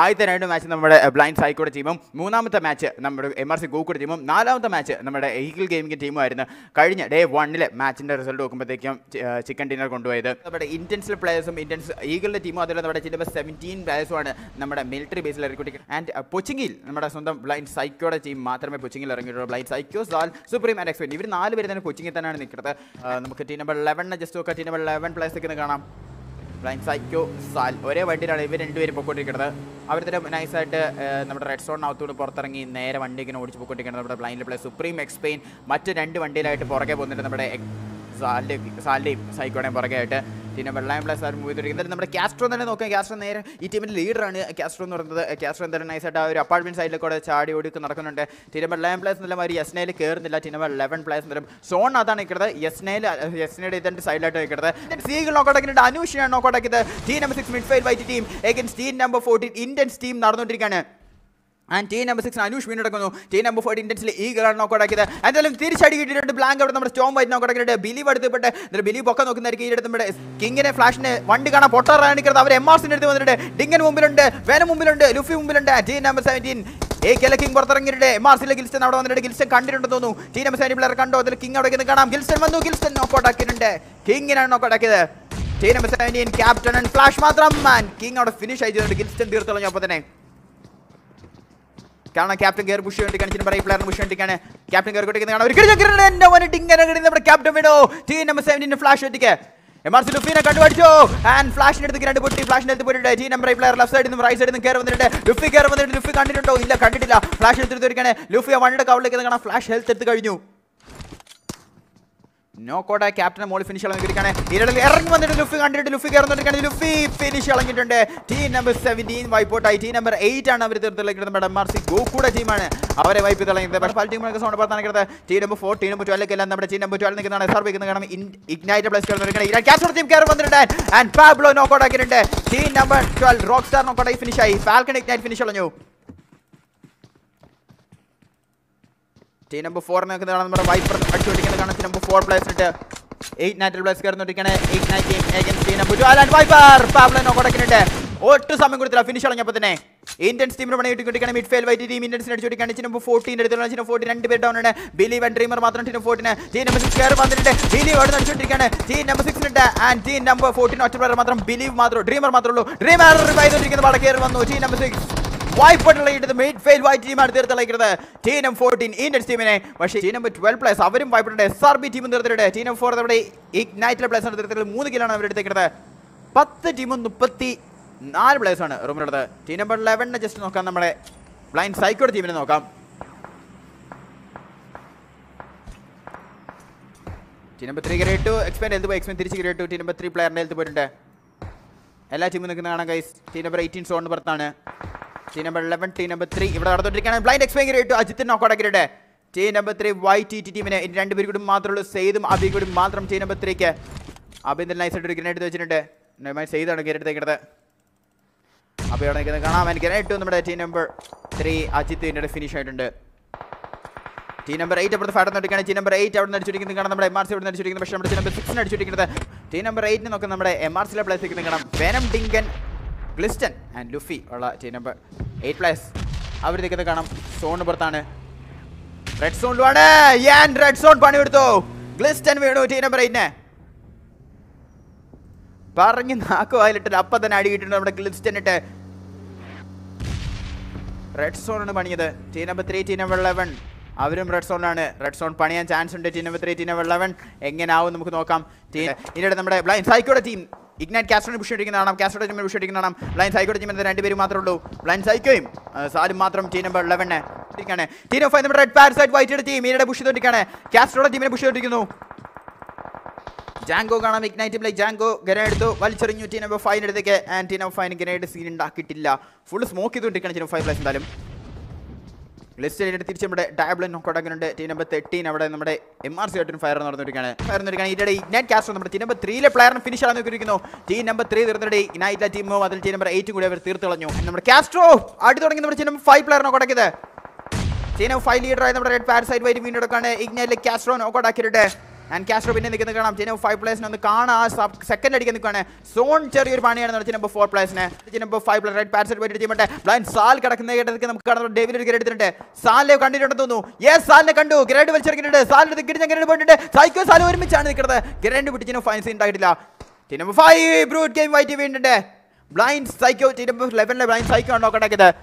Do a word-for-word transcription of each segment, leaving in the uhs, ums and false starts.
ആദ്യത്തെ രണ്ട് മാച്ച് നമ്മുടെ ബ്ലൈൻഡ് സൈക്കോയുടെ ടീമും മൂന്നാമത്തെ മാച്ച് നമ്മുടെ എം ആർ സി ഗോകുടെ ടീമും നാലാമത്തെ മാച്ച് നമ്മുടെ ഈഗിൾ ഗെയിമിംഗ് ടീമുമായിരുന്നു. കഴിഞ്ഞ ഡേ വണ്ണിലെ മാച്ചിൻ്റെ റിസൾട്ട് നോക്കുമ്പോഴത്തേക്കും ചിക്കൻ ഡിന്നർ കൊണ്ടുപോയത് നമ്മുടെ ഇൻറ്റൻസിലെ പ്ലെയേഴ്സും ഇൻറ്റൻസ് ഈഗിളിൻ്റെ ടീമും അതുപോലെ നമ്മുടെ ചിലപ്പോൾ സെവൻറ്റീൻ പ്ലെയേഴ്സുമാണ് നമ്മുടെ മിലിറ്ററി ബേസിൽ ഇറക്കിയിട്ട് ആൻഡ് കൊച്ചിങ്ങിൽ നമ്മുടെ സ്വന്തം ബ്ലൈൻഡ് സൈക്കോയുടെ ടീം മാത്രമേ കൊച്ചിങ്ങിൽ ഇറങ്ങിയിട്ടുള്ളൂ. ബ്ലൈൻഡ് സൈക്കോ സാൽ സുപ്രീം ആൻഡ് എക്സ്പെൻ ഇവർ നാല് പേര് തന്നെ കൊച്ചിങ്ങിൽ തന്നെയാണ് നിൽക്കുന്നത്. നമുക്ക് ടീം നമ്പർ ലെവനെ ജസ്റ്റ് നോക്കാം. ടീം നമ്പർ ലെവൻ പ്ലെയേഴ്സൊക്കെ ഒന്ന് കാണാം. ബ്ലൈൻഡ് സൈക്കോ സാൽ ഒരേ വണ്ടിയിലാണ് ഇവർ രണ്ടുപേരും പൊക്കോണ്ടിരിക്കുന്നത്. അവർ തന്നെ നൈസായിട്ട് നമ്മുടെ റെഡ് സോണിനകത്തോട് പുറത്തിറങ്ങി നേരെ വണ്ടി ഇങ്ങനെ ഓടിച്ച് പൊക്കോണ്ടിരിക്കുന്നത്. നമ്മുടെ ബ്ലൈൻഡിൽ പ്ലേ സുപ്രീം എക്സ്പെയിൻ മറ്റ് രണ്ട് വണ്ടിയിലായിട്ട് പുറകെ പോകുന്നുണ്ട്. നമ്മുടെ സാലിൻ്റെ സാലിൻ്റെയും സൈക്കോടെയും പുറകെ ആയിട്ട് പിന്നെ വെള്ളായം പ്ലസ് ആരും മൂവ് ചെയ്തിരിക്കുന്നത്. നമ്മുടെ കാസ്ട്രോ തന്നെ നോക്കാം. കാസ്ട്രോ നേരെ ഈ ടീമിൻ്റെ ലീഡറാണ് കാസ്ട്രോ എന്ന് പറയുന്നത്. കാസ്ട്രോ എന്തായാലും നൈസായിട്ട് ആ ഒരു അപ്പാർട്ട്മെൻറ്റ് സൈഡിൽ കൂടെ ചാടി ഓടിക്ക് നടക്കുന്നുണ്ട്. ടീം വെള്ളായം പ്ലേസ് എന്നാലും അവർ യസ്നയിൽ കയറുന്നില്ല. ടീം ലെവൻ പ്ലേസ് എന്നാലും സോൺ അതാണ് നിൽക്കുന്നത്. യസ്നയിൽ യസ്നയുടെ ഇതിൻ്റെ സൈഡിലായിട്ട് നിൽക്കുന്നത്. സീഗിൾ നോക്കോട്ടാക്കിയിട്ട് അനൂഷിനാണ് നോക്കോട്ടാക്കിയത്. Team number six mid file white team against team number fourteen intense team നടന്നുകൊണ്ടിരിക്കുകയാണ്. ആൻഡ് ടീം നമ്പർ സിക്സ് അനൂഷ് വീണ്ടെടുക്കുന്നു. ടീം നമ്പർ ഫോർട്ടി ഇൻറ്റൻസിൽ ഈഗിളാണ് നോക്കോടാക്കിയത്. എന്തായാലും തിരിച്ചടി കിട്ടിയിട്ടുണ്ട്. ബ്ലാങ്ക് അവിടെ നമ്മുടെ സ്റ്റോം വൈറ്റ് നോക്കോടാക്കിയിട്ട് ബിലീവ് എടുത്തിട്ട് എന്നിട്ട് ബിലീവ് ഒക്കെ നോക്കുന്നതായിരിക്കും. ഈ അടുത്ത് നമ്മുടെ കിങ്ങിനെ ഫ്ലാഷിനെ വണ്ടി കാണാൻ പൊട്ടറാണിക്കുന്നത്. അവർ എം ആർ സിൻ്റെ അടുത്ത് വന്നിട്ട് ഡിങ്ങൻ മുമ്പിലുണ്ട്, വേന മുമ്പിലുണ്ട്, ലുഫി മുമ്പിലുണ്ട്. ടീം നമ്പർ സെവൻറ്റീൻ എ കെല കിങ് പുറത്തിറങ്ങിയിട്ട് എം ആർ സിയിലെ ഗിൽസ്റ്റൻ അവിടെ വന്നിട്ട് ഗിൽസ്റ്റൻ കണ്ടിട്ടുണ്ടെന്ന് തോന്നുന്നു. ടീം നമ്പർ സെവൻറ്റീൻ പ്ലെയർ കണ്ടോ അതിൽ കിങ് അവിടെ നിന്ന് കാണാം. ഗിൽസ്റ്റൻ വന്നു, ഗിൽസ്റ്റൻ നോക്കോട്ടാക്കിയിട്ടുണ്ട്. കിങ്ങിനാണ് നോക്കോടാക്കിയത്. Team number seventeen captain and flash മാത്രം മാൻ കിങ് അവിടെ ഫിനിഷ് ആയിട്ടുണ്ട്. ഗിൽസ്റ്റൻ തീർത്തുള്ളൂ. അപ്പോൾ തന്നെ കാരണം ക്യാപ്റ്റൻ കയറി പുഷ് വേണ്ടിക്കാണ്. ചില പറയും പ്ലെയറിന് പുഷ് വേണ്ടിക്കാണ്. ക്യാപ്റ്റൻ കയറി കൊട്ടിരിക്കുന്നത് ഒരു കിടക്കിട്ട് എൻ്റെ ഒരു ടിങ്ങനെ കിടന്ന് നമ്മുടെ ക്യാപ്റ്റൻ വീണോ. ടീം നമ്പർ സെവൻറ്റീൻ്റെ ഫ്ലാഷ് ഒറ്റിക്ക് എം ആർ സി ലുഫീനെ കണ്ടുപിടിച്ചോ ആൻഡ് ഫ്ലാഷിൻ്റെ അടുത്ത് രണ്ട് പൊട്ടി ഫ്ലാഷിൻ്റെ അടുത്ത് പോയിട്ട് ടീം നമ്പർ പ്ലെയർ ലെഫ്റ്റ് സൈഡിൽ നിന്ന് റൈറ്റ് സൈഡിൽ നിന്ന് കയറി വന്നിട്ട് ലുഫി കയറി വന്നിട്ട് ലുഫി കണ്ടിട്ടുണ്ടോ? ഇല്ല, കണ്ടിട്ടില്ല. ഫ്ലാഷ് എടുത്തിരിക്കുകയാണ്. ലുഫിയെ വണ്ണിയുടെ കവറിലേക്ക് കാണാം. ഫ്ലാഷ് ഹെൽത്ത് എടുത്ത് കഴിഞ്ഞു. നോക്കോട്ടെ ക്യാപ്റ്റനെ മോളിൽ ഫിനിഷ് ഇളങ്ങിയിരിക്കുകയാണ്. ഇരടൽ ഇറങ്ങി വന്നിട്ട് ലുഫി കണ്ടിട്ട് ലുഫി കയറുന്നോണ്ടിരിക്കുകയാണ്. ലുഫി ഫിനിഷ് ഇളങ്ങിയിട്ടുണ്ട്. ടീം നമ്പർ സെവൻറ്റീൻ വൈപ്പോട്ടായി. ടീം നമ്പർ എയ്റ്റ് ആണ് അവർ തീർത്തിളക്കുന്നത്. നമ്മുടെ എം ആർ സി ഗോകുടെ ടീമാണ് അവരെ വൈപ്പ് തിളങ്ങിയത്. പക്ഷേ പല ടീമുകൾക്ക് സോൺ പുറത്താണ് കിടക്കുന്നത്. Team number four team number ട്വൽവൊക്കെ എല്ലാം നമ്മുടെ ടീം നമ്പർ ട്വൽവ് നിൽക്കുന്നതാണ്. എസ് ആർ വിൽക്കുന്നത് കാരണം ഇഗ്നൈറ്റ് പ്ലസ് കയറുന്നവർ ക്യാഷ് ടീം കയറി വന്നിട്ടുണ്ട് ആൻഡ് പാബ്ലോ നോക്കോട്ട് ആക്കിയിട്ടുണ്ട്. Team number twelve rock star നോക്കോട്ടായി ഫിനിഷായി. ഫാൽക്കൺ ഇഗ്നൈറ്റ് ഫിനിഷ് ഇളഞ്ഞു. ടീം നമ്പർ ഫോർ നിൽക്കുന്നതാണ് നമ്മുടെ വൈപ്പർ അടിച്ചു വിളിക്കുന്നത് കാണാൻ. ടീം നമ്പർ ഫോർ പ്ലേസ് ഇട്ട് എയ്റ്റ് നൈറ്റ് പ്ലേസ് കയറുന്നോട്ടിരിക്കണേ. Eight knight team against team number two and wiper Pablo നോക്കോട്ടാക്കിയിട്ടുണ്ട്. ഒട്ടും സമയം കൊടുത്തില്ല. ഫിനിഷ് ഇളഞ്ഞപ്പോൾ തന്നെ ഇന്റൻസ് ടീമിന് പണി കിട്ടിക്കൊണ്ടിരിക്കുകയാണ്. മിഡ് ഫെയിൽ വൈറ്റ് ടീം ഇന്റൻസിന് അടിച്ചുകൊണ്ടിരിക്കുകയാണ്. ടീം നമ്പർ ഫോർട്ടീൻ്റെ അടുത്തുള്ള ടീം ഫോർട്ടി രണ്ട് പേര് ഡൗണാണ്. ബിലീവ് ആൻഡ് ഡ്രീമർ മാത്രം ടീം ഫോർട്ടിന്. ടീം നമ്പർ സിക്സ് കയറി വന്നിട്ട് ബിലീവ് അവിടെ നിന്ന് അടിച്ചുകൊണ്ടിരിക്കുകയാണ്. ടീം നമ്പർ സിക്സിനിട്ട് ആൻഡ് ടീം നമ്പർ ഫോർട്ടീൻ ഒറ്റ പേർ മാത്രം ബിലീവ് മാത്രമേ ഡ്രീമർ മാത്രമേ ഉള്ളൂ. ഡ്രീമർ റിവൈവെന്നിരിക്കുന്ന പാടെ കയറി വന്നു. ടീം നമ്പർ സിക്സ് വൈപ്പിട്ട് മിഡ് ഫെയിൽ വൈറ്റ് ടീമാണ് തീർത്തിളക്കുന്നത്. ടീം നമ്പർ ഫോർട്ടീൻ ഇന്ത്യൻസ് ടീമിനെ. പക്ഷേ ടീം നമ്പർ ട്വൽവ് പ്ലേസ് അവരും വൈപ്പിട്ടുണ്ട്. എസ് ആർ ബി ടീമും തീർത്തിട്ട് ടീം നമ്പർ ഫോർ നമ്മുടെ ഇഗ്നൈറ്റിലെ പ്ലേസ് ആണ് തീർത്തിട്ട് മൂന്ന് കിലാണ് അവർ എടുത്തേക്കുന്നത്. പത്ത് ടീമും മുപ്പത്തി നാല് പ്ലേസാണ് റൂമിലുള്ളത്. ടീം നമ്പർ ലെവനെ ജസ്റ്റ് നോക്കാം. നമ്മുടെ ബ്ലൈൻഡ് സൈക്കോ ടീമിനെ നോക്കാം. Team number three grade two expend health പോയി. എക്സ്പെൻഡ് തിരിച്ച് grade two team number three പ്ലെയറിൻ്റെ ഹെൽത്ത് പോയിട്ടുണ്ട്. എല്ലാ ടീമും നിൽക്കുന്ന കാണാൻ ഗൈസ്. ടീം നമ്പർ എയ്റ്റീൻ സോണിന് പുറത്താണ്. Team number eleven team number three ഇവിടെ നടന്നുകൊണ്ടിരിക്കുകയാണ്. ബ്ലൈൻഡ് എക്സ്പെയിൻ ഇട്ടു അജിത്തിന് നോക്കോടാക്കിയിട്ട് team number three Y T T ടീമിനെ രണ്ടുപേർ കൂടി മാത്രമുള്ളൂ. സെയ്തും അബി കൂടി മാത്രം ടീം നമ്പർ ത്രീക്ക്. അബിന്ദ്രൻ നൈസായിട്ട് ഒരു ഗ്രനേഡ് വെച്ചിട്ടുണ്ട്. സെയ്താണ് കയറിയെടുത്തേക്കത്. അപ്പോൾ ഇവിടെ നിൽക്കുന്നത് കാണാം. എനിക്ക് ഗ്രനേഡ് ഇട്ടു നമ്മുടെ ടീം നമ്പർ ത്രീ അജിത്ത് ഇതിൻ്റെ ഫിനിഷ് ആയിട്ടുണ്ട്. ടീം നമ്പർ എയ്റ്റ് അവിടുത്തെ ഫാറ്റ് നോക്കിയാണ്. ടീം നമ്പർ എയ്റ്റ് അവിടെ അടിച്ചിരിക്കുന്നത് കാണാം. നമ്മുടെ എം ആർ സി ഇവിടെ അടിച്ചിരിക്കുന്നത്. പക്ഷേ നമ്മുടെ ടീം നമ്പർ സിക്സിന് അടിച്ചിരിക്കുന്നത്. ടീം നമ്പർ എയ്റ്റിന് നോക്കാം. നമ്മുടെ എം ആർ സിയിലെ പ്ലേസ് നിൽക്കുന്നത് കാണാം. Venom Dinkan Glisten and Luffy ഉള്ള ടീം നമ്പർ എയ്റ്റ് പ്ലേസ് അവർ നിൽക്കുന്നത് കാണാം. സോണിന് പുറത്താണ്. റെഡ് സോണിലുമാണ്. ഞാൻ റെഡ് സോൺ പണിയെടുത്തു. ഗ്ലിസ്റ്റൻ വീണു ടീം നമ്പർ എയ്റ്റിന്. പറഞ്ഞ് നാക്കുവായിലിട്ട് അപ്പം തന്നെ അടി കിട്ടിയിട്ടുണ്ട് നമ്മുടെ ഗ്ലിസ്റ്റനിട്ട്. റെഡ് സോണാണ് പണിയത്. Team number three team number eleven അവരും റെഡ് സോണിലാണ്. റെഡ് സോൺ പണിയാൻ ചാൻസ് ഉണ്ട്. Team number three team number eleven എങ്ങനെയാവും നമുക്ക് നോക്കാം. ടീം ഇതിനിടെ നമ്മുടെ ബ്ലൈൻഡ് സൈക്കോയുടെ ടീം ഇഗ്നൈറ്റ് കാസ്ട്രോനെ പുഷ് ഇടിക്കുന്നതാണ്. കാസ്ട്രോടെ ടീമിനെ പുഷ് ഇടിക്കുന്നതാണ്. ബ്ലൈൻഡ് സൈക്കോയുടെ ടീമിന് രണ്ടുപേര് മാത്രമേ ഉള്ളൂ. ബ്ലൈൻഡ് സൈക്കോയും സാലും മാത്രം ടീം നമ്പർ ഇലവനെ ഇരിക്കുകയാണ്. ടീം നമ്പർ ഫൈവ് നമ്മുടെ റെഡ് പാരസൈറ്റ് വൈറ്റിയുടെ ടീം ഇതിനിടെ പുഷ് ചെയ്തോണ്ടിരിക്കുകയാണ്. കാസ്ട്രോടെ ടീമിനെ പുഷ് ചെയ്തിരിക്കുന്നു. ജാങ്കോ കാണാം. ഇഗ്നൈറ്റ് പ്ലേ ജാങ്കോ ഗ്രനേഡ് എടുത്തു വലിച്ചെറിഞ്ഞു ടീം നമ്പർ ഫൈവിന് അടുത്തേക്ക്. ആൻഡ് ടീം നമ്പർ ഫൈവിന് ഗ്രനേഡ് സീൻ ഉണ്ടാക്കിയിട്ടില്ല. ഫുൾ സ്മോക്ക് ചെയ്തുകൊണ്ടിരിക്കുകയാണ് ടീം നമ്പർ ഫൈവ് പ്ലേസ്. എന്തായാലും ലിസ്റ്റിൽ തിരിച്ച് നമ്മുടെ ടാബ്ലറ്റ് നോക്കോടാക്കുന്നുണ്ട്. ടീം നമ്പർ തേർട്ടീൻ അവിടെ നമ്മുടെ എം ആർ സി ആയിട്ടും ഫയർ നടന്നിരിക്കുകയാണ്. ഫയർ നടന്നിരിക്കുകയാണ്. ഇതിൻ്റെ ഇഗ്നൈറ്റ് കാസ്റ്റർ നമ്മുടെ ടീം നമ്പർ ത്രീയിലെ പ്ലെയറിന് ഫിനിഷ് ആണെന്ന് നോക്കിയിരിക്കുന്നു. ടീം നമ്പർ ത്രീ തീർത്തിട്ട് ഇഗ്നൈറ്റ് ടീമോ അതിൽ ടീം നമ്പർ എയ്റ്റും കൂടി അവർ തീർത്തുകളഞ്ഞു. നമ്മുടെ കാസ്ട്രോ ആടി തുടങ്ങി നമ്മുടെ ടീം നമ്പർ ഫൈവ് പ്ലെയർ നോക്കോടാക്കിയത്. ടീം നമ്പർ ഫൈവ് ലീഡറായി നമ്മുടെ റെഡ് പാരസൈറ്റ് വൈറ്റ് വീണ്ടെടുക്കാണ്. ഇഗ്നൈറ്റിലെ കാസ്ട്രോ നോക്കോടാക്കിയിട്ട് And Castro in the ground, Genoa five players on the Kana, second at the corner, Zone Cherry Pani and the number four players, the number five player, right pass at the blind Sal Karakan, David Gretchen, Sale continued to do. Yes, Sale can do, Great Venture, Sal to the Kitchen, Psycho Salo in the Channel, Grand Vitino finds in Titila. Team number five, Brood game white win today. Blind Psycho, team number eleven, Blind Psycho and Nokata together.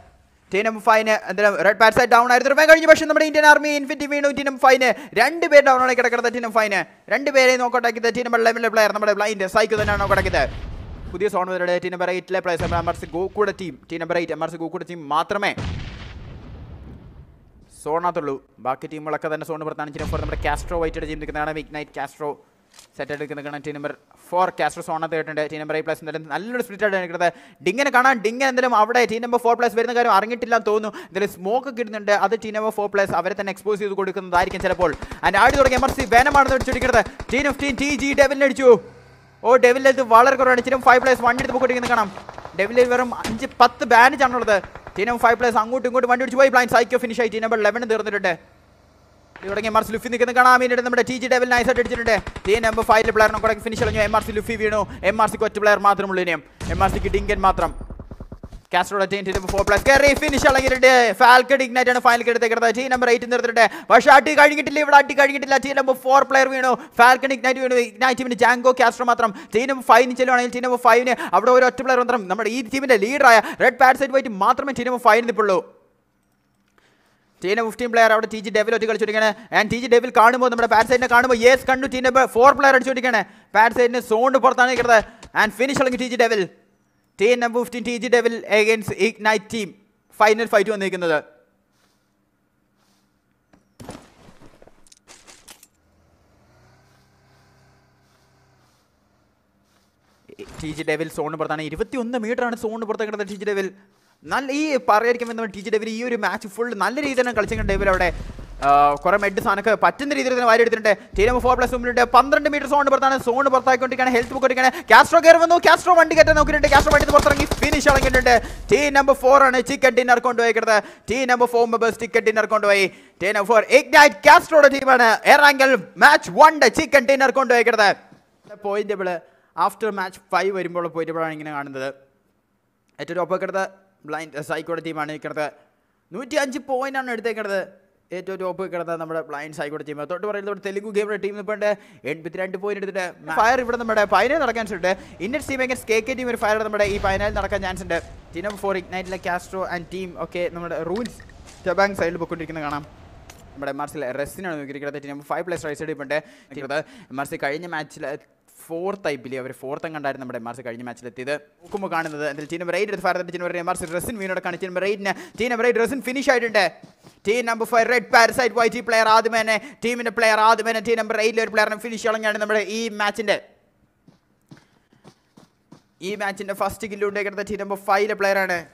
Team five, and the red pad side down. I remember the Indian Army in fifty minutes. Team five, Randy Bay down on a character. Team five, Randy Bay no contact the team eleven player. Number blind Psycho and Nokata together. Who is on with the team number eight? Lepers and Marcy go to the team. Team number eight, Marcy go to the team Matrame. So not the Lu. Baki team Malaka and Son of Tanjim for number Castro. Waited to Jim the Canada Ignite Castro. Set at the team number four, Castro Sona, the team number eight plus, and then a little split at Ding and Kana, Ding and then after team number four plus, where the guy Arangitilla Tono, there is smoke kid and the other team number four plus, Avaret and expose you to go to the Irican Serapol. And I do the Gamersi, Banamar, the Chitiker, team of T G, Devil led you. Oh, Devil led the Waller Corona, team five plus, one did the book in the Kanam. Devil led them Pat the bandage under the team of five plus, Angu to go to one to two, blind Psycho finish team number eleven and the other day. You are getting Marcy Luffy in the Ganam in the T G Devil Nice at the day. Number five player, no correct finish on your M R C Luffy, you know, M R C got to player Matram Millennium, M R C Kidding and Matram. Castro attained number four plus carry finish like it day. Falcon ignite and finally get the team number eight in the other day. Vashati guiding it to live at the team number four player, you know, Falcon ignite, you know, ignite him in Django Castro Matram, team number five in Chilon, team number five in a Avro to player on them, number eight team in the lead, red pad side waiting Matram and team number five in the below. fifteen player out of T G Devil shooting and T G Devil Carnival, the pad side in a carnival, yes, can do team four player shooting and pad side in a zone to Portana and finish on T G Devil. Team number fifteen T G Devil against Ignite team. Final fight on the T G Devil zone to Portana, twenty-one meter and zone to Portana, T G Devil. Nally Parade came in the teacher every year match full Nally reason and culture devil out a Coramed Sanaka, Patin the reason why didn't Tatum four plus Pandra meters on Bertana, Son Bertha can help to Castro Gervano, Castro one to get an okay, Castro went to the Bertani, finish on a T number four on a chicken dinner condo, T number four members ticket dinner condo, T number four, Ignite Castro team and air angle match one the chicken dinner condo. The point after match five very important point running another at the top of the Blind Psycho team and Kertha. Nutianchi point under the Kertha. Eto Topokertha number of blind Psycho team. I thought about Telugu gave a team the Panda, eight with three pointed the fire river the Mada Pine or against it. Indian team against K K team will fire the Mada E final, Naraka Jansen. Team number four ignite like Castro and team. Okay, number rules. Tabang side book in the Ganam. But Marcel Restin and the team five plus right side. Marcel Karin match. Fourth, I believe, every fourth and under number Marcy match at the Kumakan and the team number eight, the father of the January Marcy Resin, we know Kanachin Marine, team number eight Resin finish I did. Team number five, red parasite, Y G player Adamane, team in a player Adamane, team number eight, later player and finish yelling at number E match in there. E match in the first ticket, you take the team number five, the player and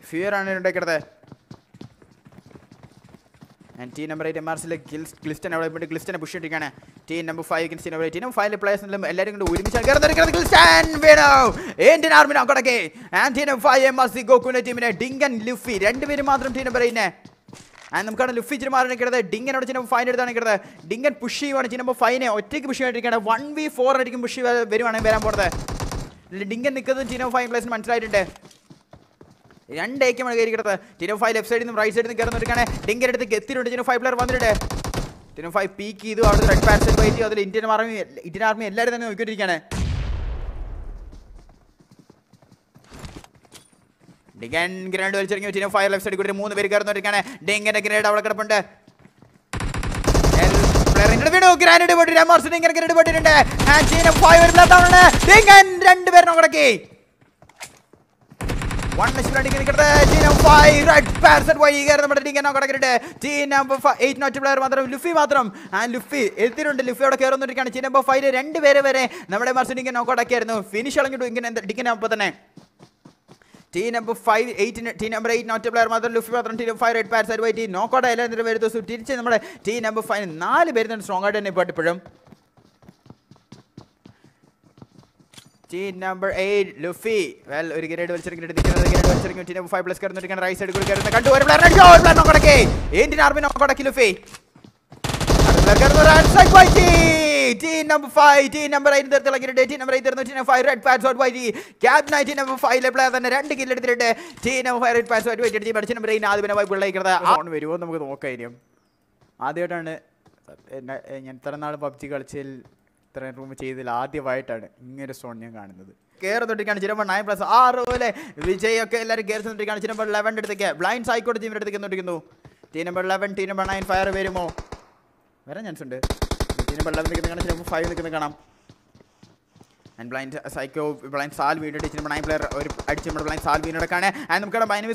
fear and take it. And team number eight, Marcel Glisten, I remember Glisten and Bushing again. Team number five, you can see number eight. Team five players and letting the Williamson get the Glisten winner. Indian Army now got a game. And team number five, M R C Gokuna team in a Ding and Luffy. End of the Matram team number eight. And I'm going to Luffy Jamar and get the Ding and Origin of Finder than the Ding and Pushy on a team number five. Or take Bushing and a one v four and taking Bushy very one and very important. Ding and Nicholas and team of five players and tried it there. And take him and get the Tino five left side in the right side in the Garana, Ding at the Getty Tino five player one day. Tino five peak either out of the red pass by the other Indian Army, Indian Army, let them good again. Ding and Grand Welchering Tino five left side could remove the very Garana, Ding and a grenade out of Carpenter. Granite about it, I'm also thinking about it in there. And Tino five blood down there. Ding and Rand Bernogaki. One machine running in the team number five, red pass at Waigar, number eight, not going to get it. Team number eight, not to player, Matram, Luffy Matram, and Luffy, Ether and Luffy, on the team number five, and very, very, number Marcin and Nogota Kerno, finish along to Ingan and the Dicken up for the name. Team number five, eight, team number eight, not to player, Mother Luffy Matram, team number five, red pass at Waiti, Nogota Island, the Vedos who teach number team number five, Nali better than stronger than a particular. Team number eight, Luffy. Well, we get it. We'll check it. We'll team number five plus. Currently, we can right side. We'll get it. We can do it. We'll run. Go. We'll knock it. Indian Army knock it. Luffy. We'll get it. Right side. Whitey. eighteen, number five, eighteen, number eight, the eighteen, number eight, the five, red password, whitey, cap nineteen, number five, left, and the randy, the ten, number five, red password, whitey, the number eight, now the number eight, on video, the number okay, idiom. Are they done it? And Tarana Pubtical chill, Terran room, which is the Lati White and Mirasonian Garden. Care of the Tigan nine plus R, Vijay, okay, let Gerson Tigan number eleven to the gap. Blind Psycho to the T number eleven, T number nine, fire very more. Where are you? T number eleven, the Ganam, five, the Ganam. And blind psycho, blind salvi, number nine player, or number blind salvi, and the kind of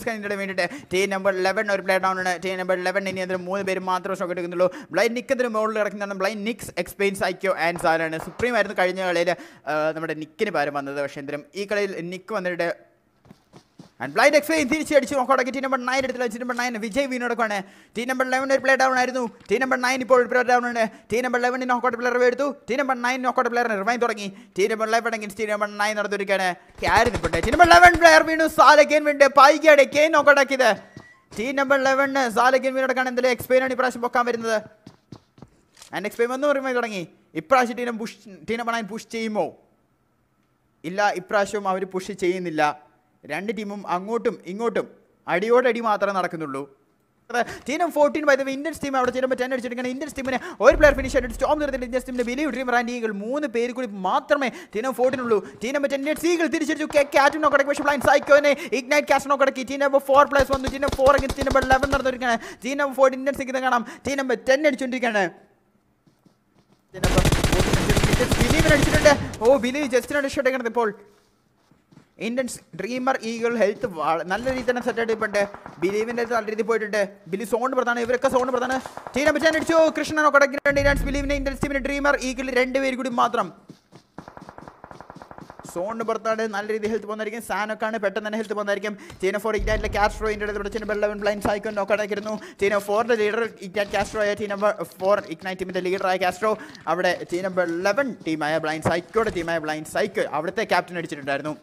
can intervene. T number eleven or play down and T number eleven, any other more very matro shock in the low. Blind Nick the motor, blind Nick's explain psycho and silent. Supreme at the Cardinal later, the Nikin Paramanda, the Shendram, equally Nick on the day. And blind explain three church number nine at the number nine, Vijay Vinodakone, T number eleven play down I do, T number nine play down and T number eleven in Hocot player two, T number nine Hocot player and remind Doraki, T number eleven against T number nine or the Ricana, carry the protection. Number eleven player minus Sal again with the pie get again Hocotaki there. T number eleven Sal again Vinodakana and the explain any pressure book in the and experiment no remind Doraki. Iprashi Bush T number nine push Chimo Illa Iprashum Avi push chain illa. Randy Timum, Angotum, Ingotum, Adiot Adimatra Narakanulu. Team fourteen by the Indian team out of the ten and Indian team, or player finished at Storm, the Indian team, the believe dream and Eagle Moon, the pair could Matrame, Tina fourteen Lulu, Tina attended Seagull, Tirish to Cat, no correct blind psycho, ignite cast no correct, Tina four plus one, the Tina four against Tina eleven or the Tina fourteen and six, Tina ten and Chundicana. Believe in oh, believe just in a shot against the pole. Intence dreamer eagle health നല്ല രീതിയിൽ set ചെയ്തിട്ടുണ്ട് ബിലീവിന്റെ already പോയിട്ടുണ്ട് ബിലി സോണ്ട് പ്രധാന ഇവരൊക്കെ സോണ്ട് പ്രധാന team number ten അടിച്ചോ കൃഷ്ണനോ കടക്കിട്ടുണ്ട് ഇൻഡൻസ് ബിലീവിന്റെ ഇൻഡൻസ് ടീമിന്റെ dreamer eagle രണ്ട് പേര് കൂടി മാത്രം സോണ്ട് പ്രധാന നല്ല രീതിയിൽ ഹെൽത്ത് വന്നിരിക്കും സാനോക്കാണ് പെട്ടെന്ന് തന്നെ ഹെൽത്ത് വന്നിരിക്കും ടീന four ഇഗ്നൈറ്റിലെ Castro ഇൻഡൻസ് protection eleven blind psycho നോക്കടക്കിരുന്നു ടീന four ന്റെ ലീഡർ ഇഗ്നൈറ്റ് കാസ്ട്രോ ആയ ടീം നമ്പർ four ഇഗ്നൈറ്റ് ടീമിന്റെ ലീഡർ ആയ കാസ്ട്രോ അവിടെ ടീം നമ്പർ eleven ടീമായ ബ്ലൈൻഡ് സൈക്കോയുടെ ടീമായ ബ്ലൈൻഡ് സൈക്കോ അവിടത്തെ ക്യാപ്റ്റൻ അടിച്ചിട്ടുണ്ടായിരുന്നു.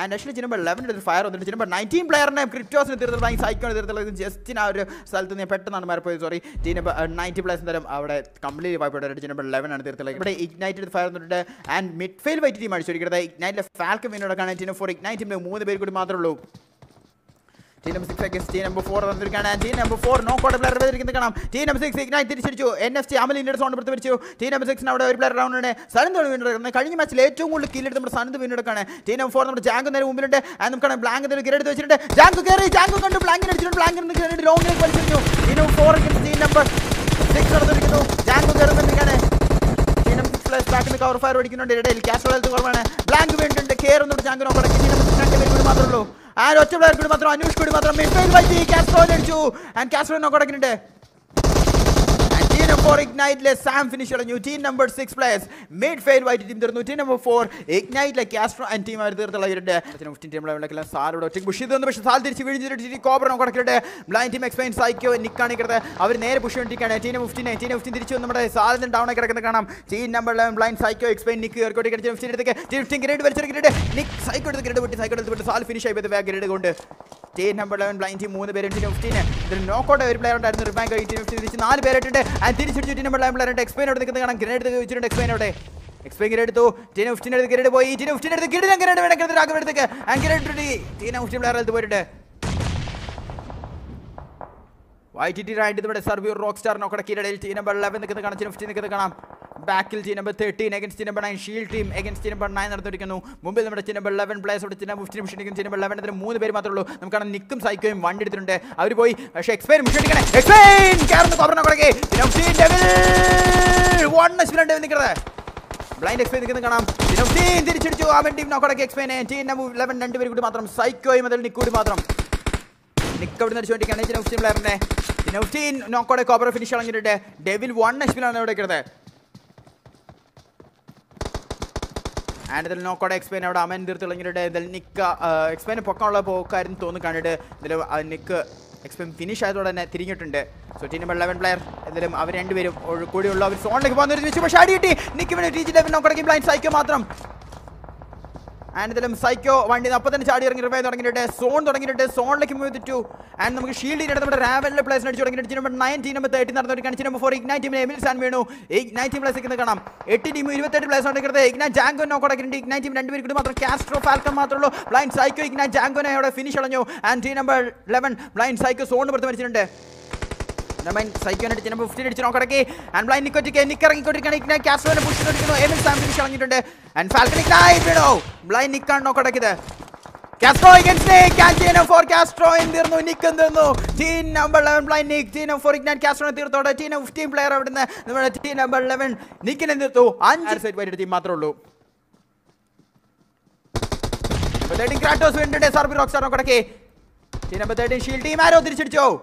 And actually, number eleven is fire. Number nineteen player name Cryptos. Number nine Psycho. Number Justin. Our Salt. Number ten. Number sorry. Number ninety plus. Number completely wiped out. Number eleven. Number ignited fire. And midfield by team. Ignite the Falcon. Number four. Ignite him. Number three. Very good. Matro. Number six against team number four and number four no quarter player vedirikkunnu team number six ignite thirichu N F C Amal Indians on vedirchu team number six navada oru player round ane Sanand win edukana kazhinja match il ettum koodal kill edutha nammal Sanand win edukana team number four nammal Jango nere mumbile undu and namukana blank eduthu kill eduthu vechitte Jango keri Jango kondu blank edichirundu blank irundu kill eduthu long ne palichirundu team number four against team number six vedirikkunnu Jango kerundirikane team number six plus back cover fire edikkunnu edel castle eduthu korvana blank vedirundu care undu Jango nokada team number six nante veru mathrullo. And Ocho player could Matra, Anush could Matra, midfield by the Castro and Castro no got a grinde. And team number four ignite less Sam finisher and new team number six players. Midfield by team the team number four ignite like Castro and team out there the lighted there. Fifteen team level like a Sar or Tick Bushid on the Sal Dirty Cobra no got a blind team explain psycho and Nikanika. Our near Bush and Tikan, team of fifteen, team of fifteen, number Sal and down a Karakanam. Team number eleven blind psycho explain Nick or Kotikan, team of fifteen, great, Nick psycho to the great psycho to the Sal finish with the back grade. Team number eleven blind team moon the parent team of fifteen. The knockout every player on the bank of team of fifteen. Now and this is number eleven player and explain out the grenade to explain out. Explain it to ten of ten at the grenade boy, ten of ten at the grenade and grenade and grenade ten of ten player at the way. Y T T right to the survey rockstar knocker kid T number eleven the Katana of Tinakana. Back kill team number thirteen against team number nine shield team against team number nine or the Ricano. Mumbai number team number eleven players of the team of team shooting team number eleven and the moon the very matalo. I'm kind of Nickum Psycho in one day. Every boy, Shakespeare, explain! Karen the Cobra Nogaki, Tin of Teen Devil! One national devil there. Blind explain the Ganam. Tin of Teen, the Richard Joe, Amen team Nogaki explain, and team number eleven and very good matram, Psycho, Mother Nikud matram. Nick out in the twenty can of team eleven. Tin of Teen, Nokota Cobra finish on your day. Devil one national there. And then no code explain out Amen the Telangida, the Nick uh explain a Pocola Poker and Tone Canada, the Nick explain finish as well and a three tender. So team number eleven player, and then our end way or could you love it's on like one of the shady Nick even a teacher level no blind psycho matram. And then Psycho, one day up and charging a zone, zone like move the two. And the shield in the Raven place, nineteen number thirteen, for igniting Emil San Menu, igniting plus second. eighty with thirty plus on the Ignite Django, no correct, ignite him and we could Castro, Falcon Matro, Blind Psycho, Ignite Django, and I had a finish on you. And team number eleven, Blind Psycho, zone over the President. Psycho and Chinokaraki and blind Nicotica, Nicaragua, Castro and Bush, Emil Sam Mishon Unit and Falcon Ignite, blind Nicar Nokaraki there. Castro against Nick, Cagino for Castro in there, no Nick and no team number eleven, blind Nick, team for Ignite Castro and Theodore, team of team player out in the team number eleven, Nick and the two, and said, wait to the Matrolu. Letting Kratos win today, Sarbi Roxar Nokaraki. Team number thirteen, Shield Team Arrow, Tricho.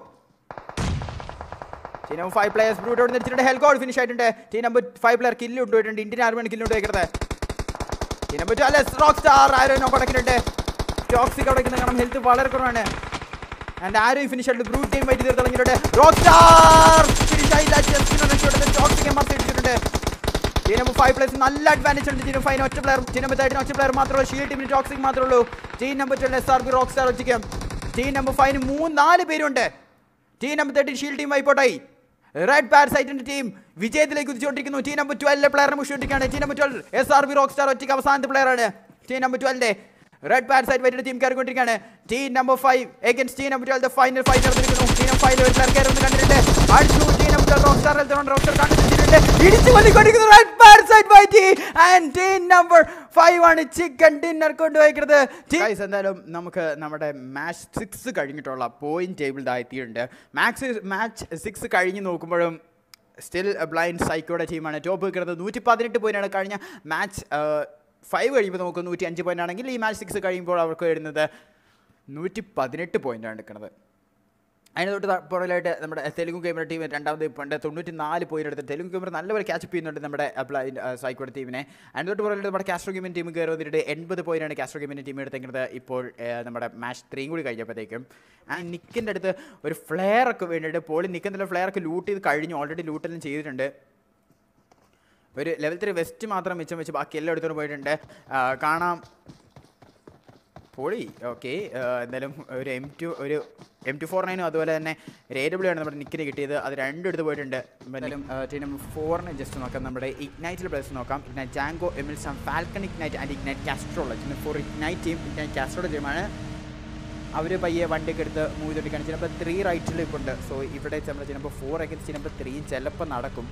Team number five players brute out in the hell god finish item. Team number five player kill you to it and Indian Army kill you to it. Team number twelve Rockstar Iron no Toxic out again health water corona. And Iron finish at the brute team by the Rockstar finish that just the toxic and must team number five players null advantage and team five notch player. Team number thirteen notch player Matro shield team toxic Matro. Team number twelve S R B Rockstar. Team number five three four പേരുണ്ട്. Team number thirteen shield team by Potai. Red Bear side in the team. Vijay the Legujotic, team number twelve player Mushutik, team number twelve S R B Rockstar, Tikavasant player, team number twelve day. Red Bear side by the team Karakutik, team number five against team number twelve, the final fighter of the team of five player of the country. I shoot team number Rockstar, the Rockstar country. It is the Red Bear side by T and team number five on a chicken dinner. Could I get the guys and then Namaka Namada match six cutting it all up point table die theater. Max is match six cutting in Okumarum. Still a blind psycho team and a top of the Nutipadin to point at a carina match five even Okunuti and Japan and match six cutting for our career in the Nutipadin to point at another. I know that Porolate, the Telugu gamer team, and down the Panda Tunutinali pointed the Telugu gamer, and never catch a pin under the applied psycho team. And the Porolate about Castro Gaming team, the end with the point and a Castro Gaming team, thinking the Ipol match three would get up. And Nikin at the flare covenant, a pole, Nikan the flare looted, the Cardin already looted and cheated under. Very level three West Matra Michamichba killer to the point and Kana. Okay, uh, then M two M two forty-nine other than a rateable and Nikki, the other end of the word and Tenum four and just knock number Ignite plus Nocam, Ignite Django, Emil Sam Falcon, Ignite and Ignite Castro. For Ignite team, Ignite Castro, Germana. Avere by a one ticket the movie that we can see number three right to Lipunda. So if it is number four, I can see number three, Chelapanadacum.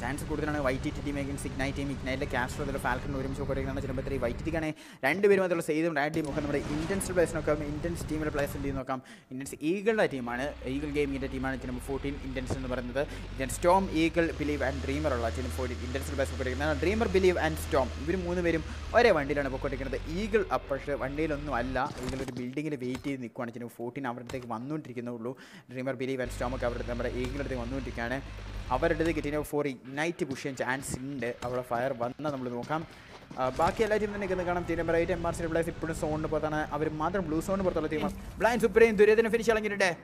Chance good than a Y T T team against Ignite team, Ignite the Castro, the Falcon, Williams, so correct number three, Y T T can and we will say them right team intence place no come, intence team replies and no come, intence Eagle team, Eagle game in the team manager number fourteen, intence number another, then Storm, Eagle, Believe and Dreamer or fourteen, intence best correct, Dreamer, Believe and Storm. We move the varium or a one day on a book the Eagle upper one day on no Allah, Eagle building in a weight in the quantity of fourteen hours, take one noon trick in the low, Dreamer, Believe and Storm cover number Eagle, the one noon trick. Our dedicated for Ignite Bush and Chance in our fire, one Namukam. Baki let him the Nagaram Theatre, eight and Marcel Blessed put a sound about our mother blue sound about the Blind Supreme, the reason finish in a day.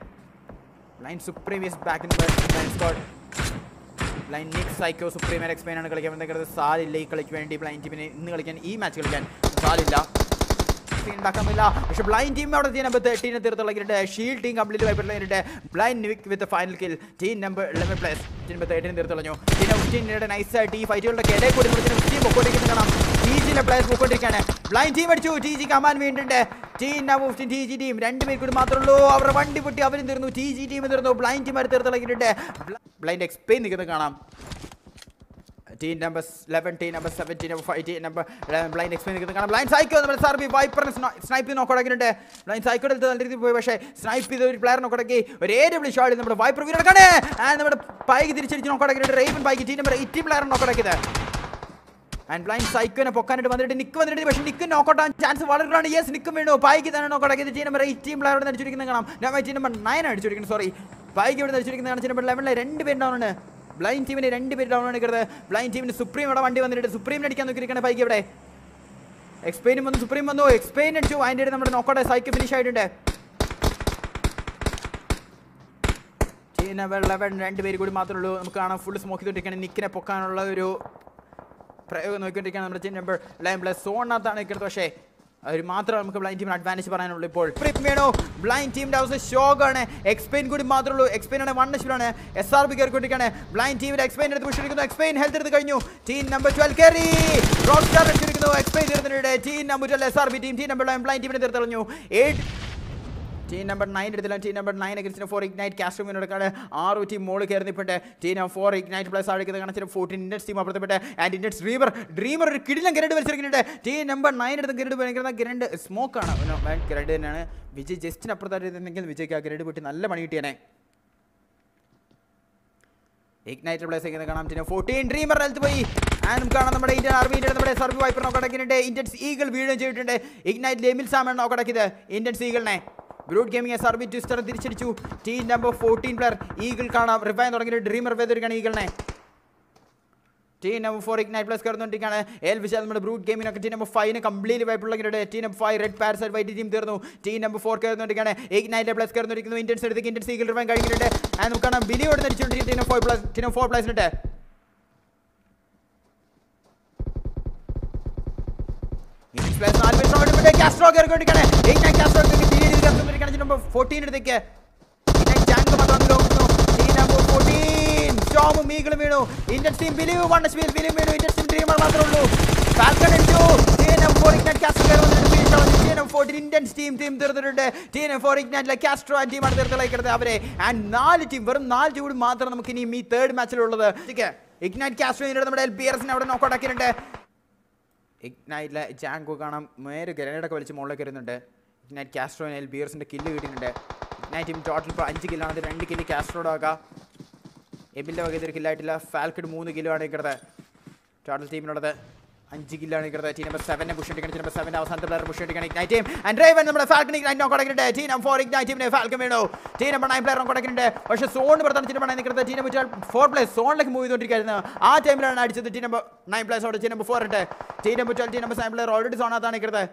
Blind Supreme is back in the blind squad. Blind Nick Psycho Supreme and Explain and Kalakam, the Sali Lake, Kalakandi, Blind Team in E match again. Salila. Blind team out of the number thirteen and third like a shield team completely by blind Nick with the final kill. Team number eleven plus team number thirteen third Lano. Team number fifteen at an ice team. I told the Kate could team of T G in a place for blind team at two. T G command we intended. Team number fifteen T G team. Random could matter low over one team put the other in the T G team and there no blind team at third like a blind explain the Ganam. Team number eleven, team number seventeen, number five, team number eleven, blind explaining the kind blind psycho, number Sarbi, Viper, Snipe, no Kodak, blind psycho, the Snipe, the player, no Kodak, variable shot is number Viper, and number Pike, the Richard, no Kodak, Raven, Pike, team number eighty player, no Kodak. And blind psycho and a pocket of the Nick, Nick, no Kotan, chance of water, yes, Nick, no Pike, and no Kodak, the team number eighteen player, and the Chicken, now my team number nine, sorry, Pike, the Chicken, number eleven, I end it down. Blind team in end bit down and blind team in Supreme and Supreme can I give explain him on the Supreme on explain it to I did number knock out a psycho finish I did eleven and very good full smoke to take and Nick in a പ്രയോഗം നോക്കിക്കൊണ്ടിരിക്കുകയാണ് നമ്മുടെ team number line plus സോണിനകത്താണ് നിൽക്കുന്നത്. പക്ഷേ ഒരു മാത്രമേ നമുക്ക് blind ടീമിന് അഡ്വാൻറ്റേജ് പറയാനുള്ളൂ. ഇപ്പോൾ പ്രിപ്മേണോ ബ്ലൈൻഡ് ടീമിൻ്റെ ഹൗസ് ഷോക്കാണ്. എക്സ്പെയിൻ കൂടി മാത്രമുള്ളൂ. എക്സ്പെയിൻ ആണ് വൺ എച്ചിലാണ്. എസ് ആർ ബി കയറിക്കൊണ്ടിരിക്കുകയാണ്. ബ്ലൈൻഡ് ടീമിൽ എക്സ്പെയിൻ എടുത്ത് പുഷ്ടിക്കുന്നു. എക്സ്പെയിൻ ഹെൽത്ത് എടുത്ത് കഴിഞ്ഞു. ടീം നമ്പർ ട്വൽവ് കയറി റോക്ക് സ്റ്റാർ എടുത്തിരിക്കുന്നു. എക്സ്പെയിൻ തീർത്തിനിടെ team number twelve S R B team team number blind ടീമിനെ തീർത്ത് കളഞ്ഞു. എയ്റ്റ് ടീം നമ്പർ നയൻ എടുത്തില്ല. ടീം നമ്പർ നയൻ എക്സിന് ഫോർ ഇഗ്നൈറ്റ് കാസ്റ്റുമിനോടക്കാണ്. ആറ് ടീം മോള് കയറിപ്പെട്ട് team number four ignite plus ആടിക്കുന്ന കണക്കിന് ഫോർട്ടീൻ ഇൻഡസ് ടീം അപ്പുറത്തെപ്പെട്ട് ആൻഡ് ഇൻഡസ് ഡ്രീമർ ഡ്രീമർ ഒരു കിടിലം ഗ്രേഡ് വലിച്ചിരിക്കുന്നുണ്ട്. ടീം നമ്പർ നയൻ എടുത്ത് ഗ്രേഡ് ഭയങ്കര ഗ്രേഡ് സ്മോക്കാണ്. ഗ്രേഡ് തന്നെയാണ് വിജയ് ജസ്റ്റിന് അപ്പുറത്തായിട്ടുണ്ടെങ്കിൽ വിജയ്ക്ക് ആ ഗ്രേഡ് പോയിട്ട് നല്ല പണി കിട്ടിയാണേ. ഇഗ്നൈറ്റ് പ്ലസ് ഇങ്ങനെ കാണാം. ടീം ഫോർട്ടീൻ ഡ്രീമർ ഹെൽത്ത് പോയി. ആനും കാണാം നമ്മുടെ ഇന്ത്യൻ ആർമിയുടെ നമ്മുടെ സർവീവ് വൈപ്പർ നോക്കടക്കിനുണ്ട്. ഇൻഡൻസ് ഈഗിൾ വീഴുകയും ചെയ്തിട്ടുണ്ട്. ഇഗ്നൈറ്റ് ലേമിൽ സാമാണ് നോക്കടക്കിയത് ഇൻഡൻസ് ഈഗിളിനെ. Brood gaming S R B twister തിരിച്ചടിച്ചു. Team number fourteen player eagle കാണാം റിവൈൻ തുടങ്ങിയിട്ട് ഡ്രീമർ വേദരിക്കുകയാണ് ഈഗിളിനെ. Team number four ignite plus കയറുന്നുകൊണ്ടിരിക്കുകയാണ്. ഏൽപ്പിച്ചാൽ നമ്മുടെ ബ്രൂഡ് ഗെയിമിനൊക്കെ ടീം നമ്പർ ഫൈവിന് കംപ്ലീറ്റ് വൈപ്പുള്ളവരുടെ team number five red parasite white team തീർന്നു. ടീം നമ്പർ ഫോർ കയറുന്നുകൊണ്ടിരിക്കുകയാണ്. ഇഗ്നൈറ്റ് പ്ലസ് കയറുന്നിരിക്കുന്നു. ഇന്ത്യൻസ് എടുത്ത് ഇന്ത്യൻസ് ഈഗിൾ റിവൈൻ കഴിഞ്ഞിട്ടുണ്ട്. അത് നമുക്ക് കാണാം ബിലി ഓടി തിരിച്ചുകൊണ്ടിരിക്കും. Team number four plus team number four പ്ലസിനിട്ട് പ്ലസ് നാല് പേര് കാസ്ട്രോ കയറിക്കൊണ്ടിരിക്കുകയാണ്. ഇഗ്നൈറ്റ് കാസ്ട്രോ നമ്പർ ഫോർട്ടീൻ എടുത്തേക്ക് വീണു. ഇന്ത്യൻ ടീം ബിലീവ് വൺ സ്പീൽ ബിലീവ് വീണു. ഇന്ത്യൻ ടീം ഡ്രീമർ മാത്രമേ ഉള്ളൂ. ഫാൽക്കൺ അടിച്ചു. ഇന്ത്യൻസ് ടീം ടീം തീർത്തിട്ടുണ്ട്. ടീം ഫോർ ഇഗ്നൈറ്റിലെ കാസ്ട്രോ ആൻഡ് ടീമാണ് തീർത്തുള്ളത് അവരെ. ആൻഡ് നാല് ടീം വെറും നാല് ടീം കൂടി മാത്രം നമുക്ക് ഇനി ഈ തേർഡ് മാച്ചിലുള്ളത്. ഇഗ്നൈറ്റ് കാസ്ട്രോ നമ്മുടെ എൽ ബി ആർ എസിനെ അവിടെ നോക്കോട്ടാക്കിയിട്ടുണ്ട്. ഇഗ്നൈറ്റിലെ ജാങ്കോ കാണാം മേര് ഗ്രനേഡൊക്കെ വലിച്ച് മുകളിലേക്ക് വരുന്നുണ്ട്. ഇഗ്നൈറ്റ് കാസ്ട്രോന് എൽ ബി ആർ എസിൻ്റെ കില്ല് കിട്ടിയിട്ടുണ്ട്. ഇഗ്നൈറ്റ് ടീം ടോട്ടൽ ഇപ്പോൾ അഞ്ച് കില്ലാണ്. അത് രണ്ട് കില്ല് കാസ്ട്രോയുടെ ആക്കാം. എബിൻ്റെ വകയിൽ ഒരു കില്ലായിട്ടില്ല. ഫാൽക്കഡ് മൂന്ന് കില്ലോ ആണ് ഇക്കടത്ത്. ടോട്ടൽ ടീമിനുള്ളത് അഞ്ച് കില്ലാണ് ഇക്കടത്ത്. ടീം നമ്പർ സെവനെ പുഷ് എടുക്കണം. ടീം നമ്പർ സെവൻ്റെ അവസാനത്തെ പ്ലെയർ പുഷ് എടുക്കണം. ഇഗ്നൈറ്റ് ടീം ആൻഡ് ഡ്രൈവൻ നമ്മുടെ ഫാൽക്കൺ ഇഗ്നൈറ്റ് നോക്കടക്കുന്നുണ്ട്. ടീം നമ്പർ ഫോർ ഇഗ്നൈറ്റ് ടീമിനെ ഫാൽക്കൺ വീണു. ടീം നമ്പർ നയൻ പ്ലെയർ നോക്കടക്കുന്നുണ്ട്. പക്ഷേ സോൺ പുറത്താണ് ടീം നമ്പർ നിൽക്കുന്നത്. ടീം നമ്പർ ഫോർ പ്ലെയർ സോണിലേക്ക് മൂവ് ചെയ്തുകൊണ്ടിരിക്കുകയായിരുന്നു. ആ ടൈമിലാണ് അടിച്ചത്. ടീം നമ്പർ നയൻ പ്ലെയർസോട് ടീം നമ്പർ ഫോർ ഇട്ട് team number twelve team number seven player already സോണാത്താണ് ഇക്കടത്ത്.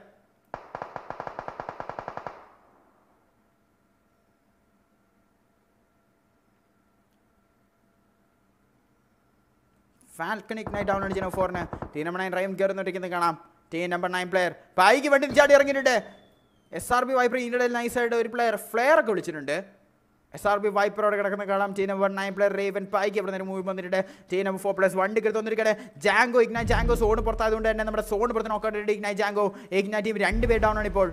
ഫാൽക്കൺ ഇഗ്നൈറ്റ് ആണ് ടീം നമ്പർ ഫോറിന്. ടീം നമ്പർ നയൻ റൈം കയറുന്നൊട്ടിരിക്കുന്നത് കാണാം. Team number nine player Pike വെട്ടി ചാടി ഇറങ്ങിയിട്ടുണ്ട്. എസ് ആർ ബി വൈപ്പർ ഇന്ത്യയിൽ നൈസായിട്ട് ഒരു പ്ലെയർ ഫ്ലെയർ ഒക്കെ വിളിച്ചിട്ടുണ്ട്. എസ് ആർ ബി വൈപ്പറോടെ കിടക്കുന്ന കാണാം. Team number nine player Raven Pike ഇവിടെ നിന്ന് മൂവ് വന്നിട്ടുണ്ട്. ടീം നമ്പർ ഫോർ പ്ലസ് വണ്ടി കെടുത്തുകൊണ്ടിരിക്കട്ടെ. ജാങ്കോ ഇഗ്നൈറ്റ് ജാങ്കോ സോൺ പുറത്തായതുകൊണ്ട് തന്നെ നമ്മുടെ സോൺ പുറത്ത് നോക്കാനായിട്ട് ഇഗ്നൈറ്റ് ജാങ്കോ ഇഗ്നൈറ്റ് ടീം രണ്ട് പേര് ഡൗൺ ആണ് ഇപ്പോൾ.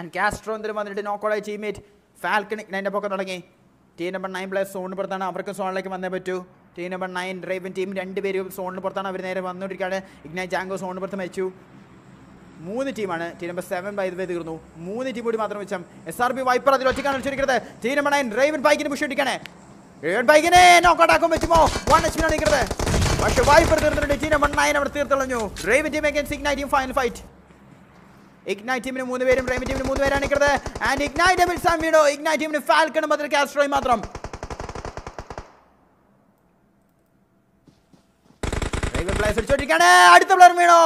ആൻഡ് കാസ്ട്രോ എന്തിനും വന്നിട്ട് നോക്കോളായി ടീമേറ്റ് ഫാൽക്കൺ ഇഗ്നൈറ്റിൻ്റെ പൊക്കം തുടങ്ങി. ടീം നമ്പർ നയൻ പ്ലെയർ സോണിന് പുറത്താണ്. അവർക്ക് സോണിലേക്ക് വന്നേ പറ്റൂ. Team number nine Raven team രണ്ടുപേരും സോണിന് പുറത്താണ്. അവർ നേരെ വന്നുകൊണ്ടിരിക്കുകയാണ്. ഇഗ്നൈറ്റ് ജാങ്കോ സോണിന് പുറത്ത് മരിച്ചു. മൂന്ന് ടീമാണ്. Team number seven by way തീർന്നു. മൂന്ന് ടീം കൂടി മാത്രം വെച്ചാൽ എസ് ആർ ബി വൈപ്പർ അതിൽ ഒറ്റയ്ക്കാണ് വെച്ചിരിക്കുന്നത്. ടീം നമ്പർ നയൻ റേവൻ ബൈക്കിന് പുഷ് ഇടിക്കണേ. റേവൻ ബൈക്കിനെ നോക്കോട്ടാക്കാൻ പറ്റുമോ? വൺ എച്ചിനാണ് നിൽക്കുന്നത്. പക്ഷേ വൈപ്പർ തീർത്തിട്ടുണ്ട്. ടീം നമ്പർ നയൻ അവിടെ തീർത്തുളഞ്ഞു. Raven team against ignite team final fight. Ignite ടീമിന് മൂന്ന് പേരും റേവൻ ടീമിന് മൂന്ന് പേരാണ് നിൽക്കുന്നത്. ആൻഡ് ഇഗ്നൈറ്റ് മിൽസാം വീണോ. ഇഗ്നൈറ്റ് ടീമിന് ഫാൽക്കണും അതിൽ കാസ്ട്രോയും മാത്രം. അടുത്ത പ്ലെയർ വീണോ.